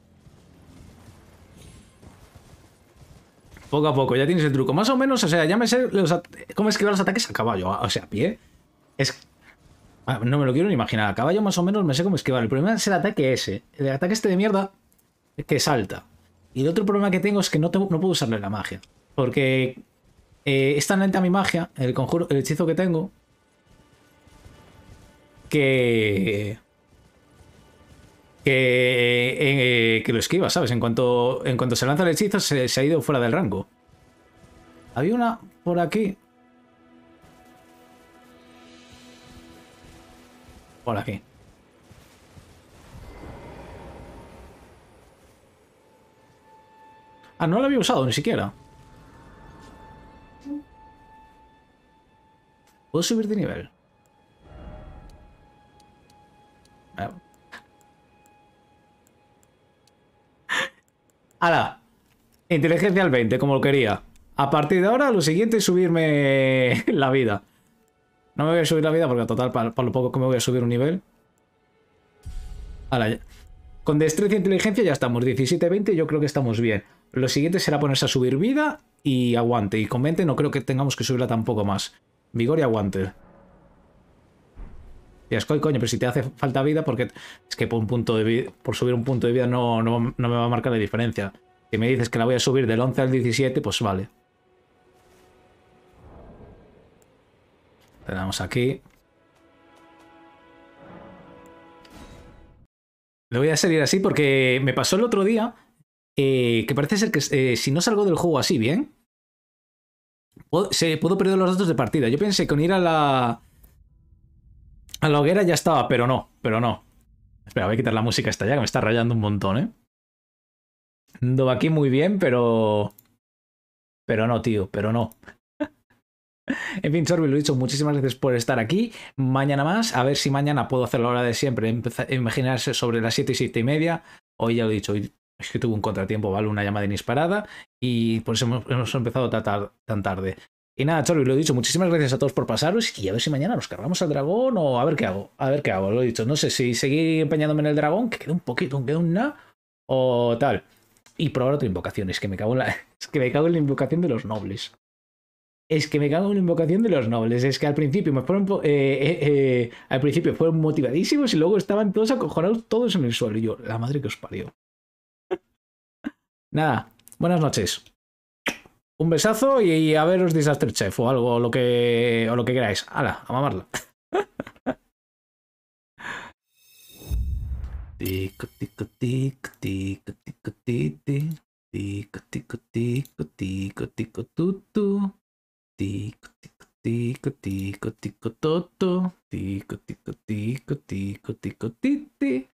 Poco a poco, ya tienes el truco. Más o menos, o sea, ya me sé los cómo esquivar los ataques a caballo, o sea, a pie. Es... No me lo quiero ni imaginar. A caballo más o menos me sé cómo esquivar. El problema es el ataque ese. El ataque este de mierda que salta. Y el otro problema que tengo es que no, tengo, no puedo usarle la magia. Porque eh, es tan lenta mi magia, el conjuro, el hechizo que tengo, que... Que, eh, que lo esquiva, ¿sabes? En cuanto, en cuanto se lanza el hechizo se, se ha ido fuera del rango. Había una por aquí... Por aquí. Ah, no lo había usado ni siquiera. ¿Puedo subir de nivel? ¡Hala! Inteligencia al veinte, como lo quería. A partir de ahora, lo siguiente es subirme la vida. No me voy a subir la vida porque, total, para, para lo poco que me voy a subir un nivel. Ahora, ya. Con destreza e inteligencia ya estamos. diecisiete, veinte, yo creo que estamos bien. Lo siguiente será ponerse a subir vida y aguante. Y con veinte no creo que tengamos que subirla tampoco más. Vigor y aguante. Y es coño, pero si te hace falta vida, porque es que por, un punto de vida, por subir un punto de vida no, no, no me va a marcar la diferencia. Si me dices que la voy a subir del once al diecisiete, pues vale. Tenemos aquí. Le voy a salir así porque me pasó el otro día eh, que parece ser que eh, si no salgo del juego así bien, Puedo, se puedo perder los datos de partida. Yo pensé que con ir a la... a la hoguera ya estaba, pero no, pero no. Espera, voy a quitar la música esta ya, que me está rayando un montón, ¿eh? Dovahkiin muy bien, pero... Pero no, tío, pero no. En fin, Sorby, lo he dicho, muchísimas gracias por estar aquí. Mañana más, a ver si mañana puedo hacer la hora de siempre, empezar, imaginarse sobre las siete y siete y media. Hoy ya lo he dicho, hoy es que tuve un contratiempo, ¿vale? Una llamada inesperada y por eso hemos, hemos empezado tan tarde. Y nada, Sorby, lo he dicho, muchísimas gracias a todos por pasaros y a ver si mañana nos cargamos al dragón o a ver qué hago, a ver qué hago, lo he dicho. No sé si seguir empeñándome en el dragón, que queda un poquito, queda un na, o tal. Y probar otra invocación, es que me cago en la, es que me cago en la invocación de los nobles. Es que me cago en la invocación de los nobles. Es que al principio me fueron eh, eh, eh, al principio fueron motivadísimos y luego estaban todos acojonados, todos en el suelo. Y yo, la madre que os parió. Nada, buenas noches. Un besazo y, y a veros Disaster Chef o algo, o lo que, o lo que queráis. Hala, a mamarla. Tico, tico, tico, tico, tico, tico, tico, tico, tico, tico, tico, tutu. Tico, tico, tico, tico, tico, toto. Tico, tico, tico, tico, tico, titi.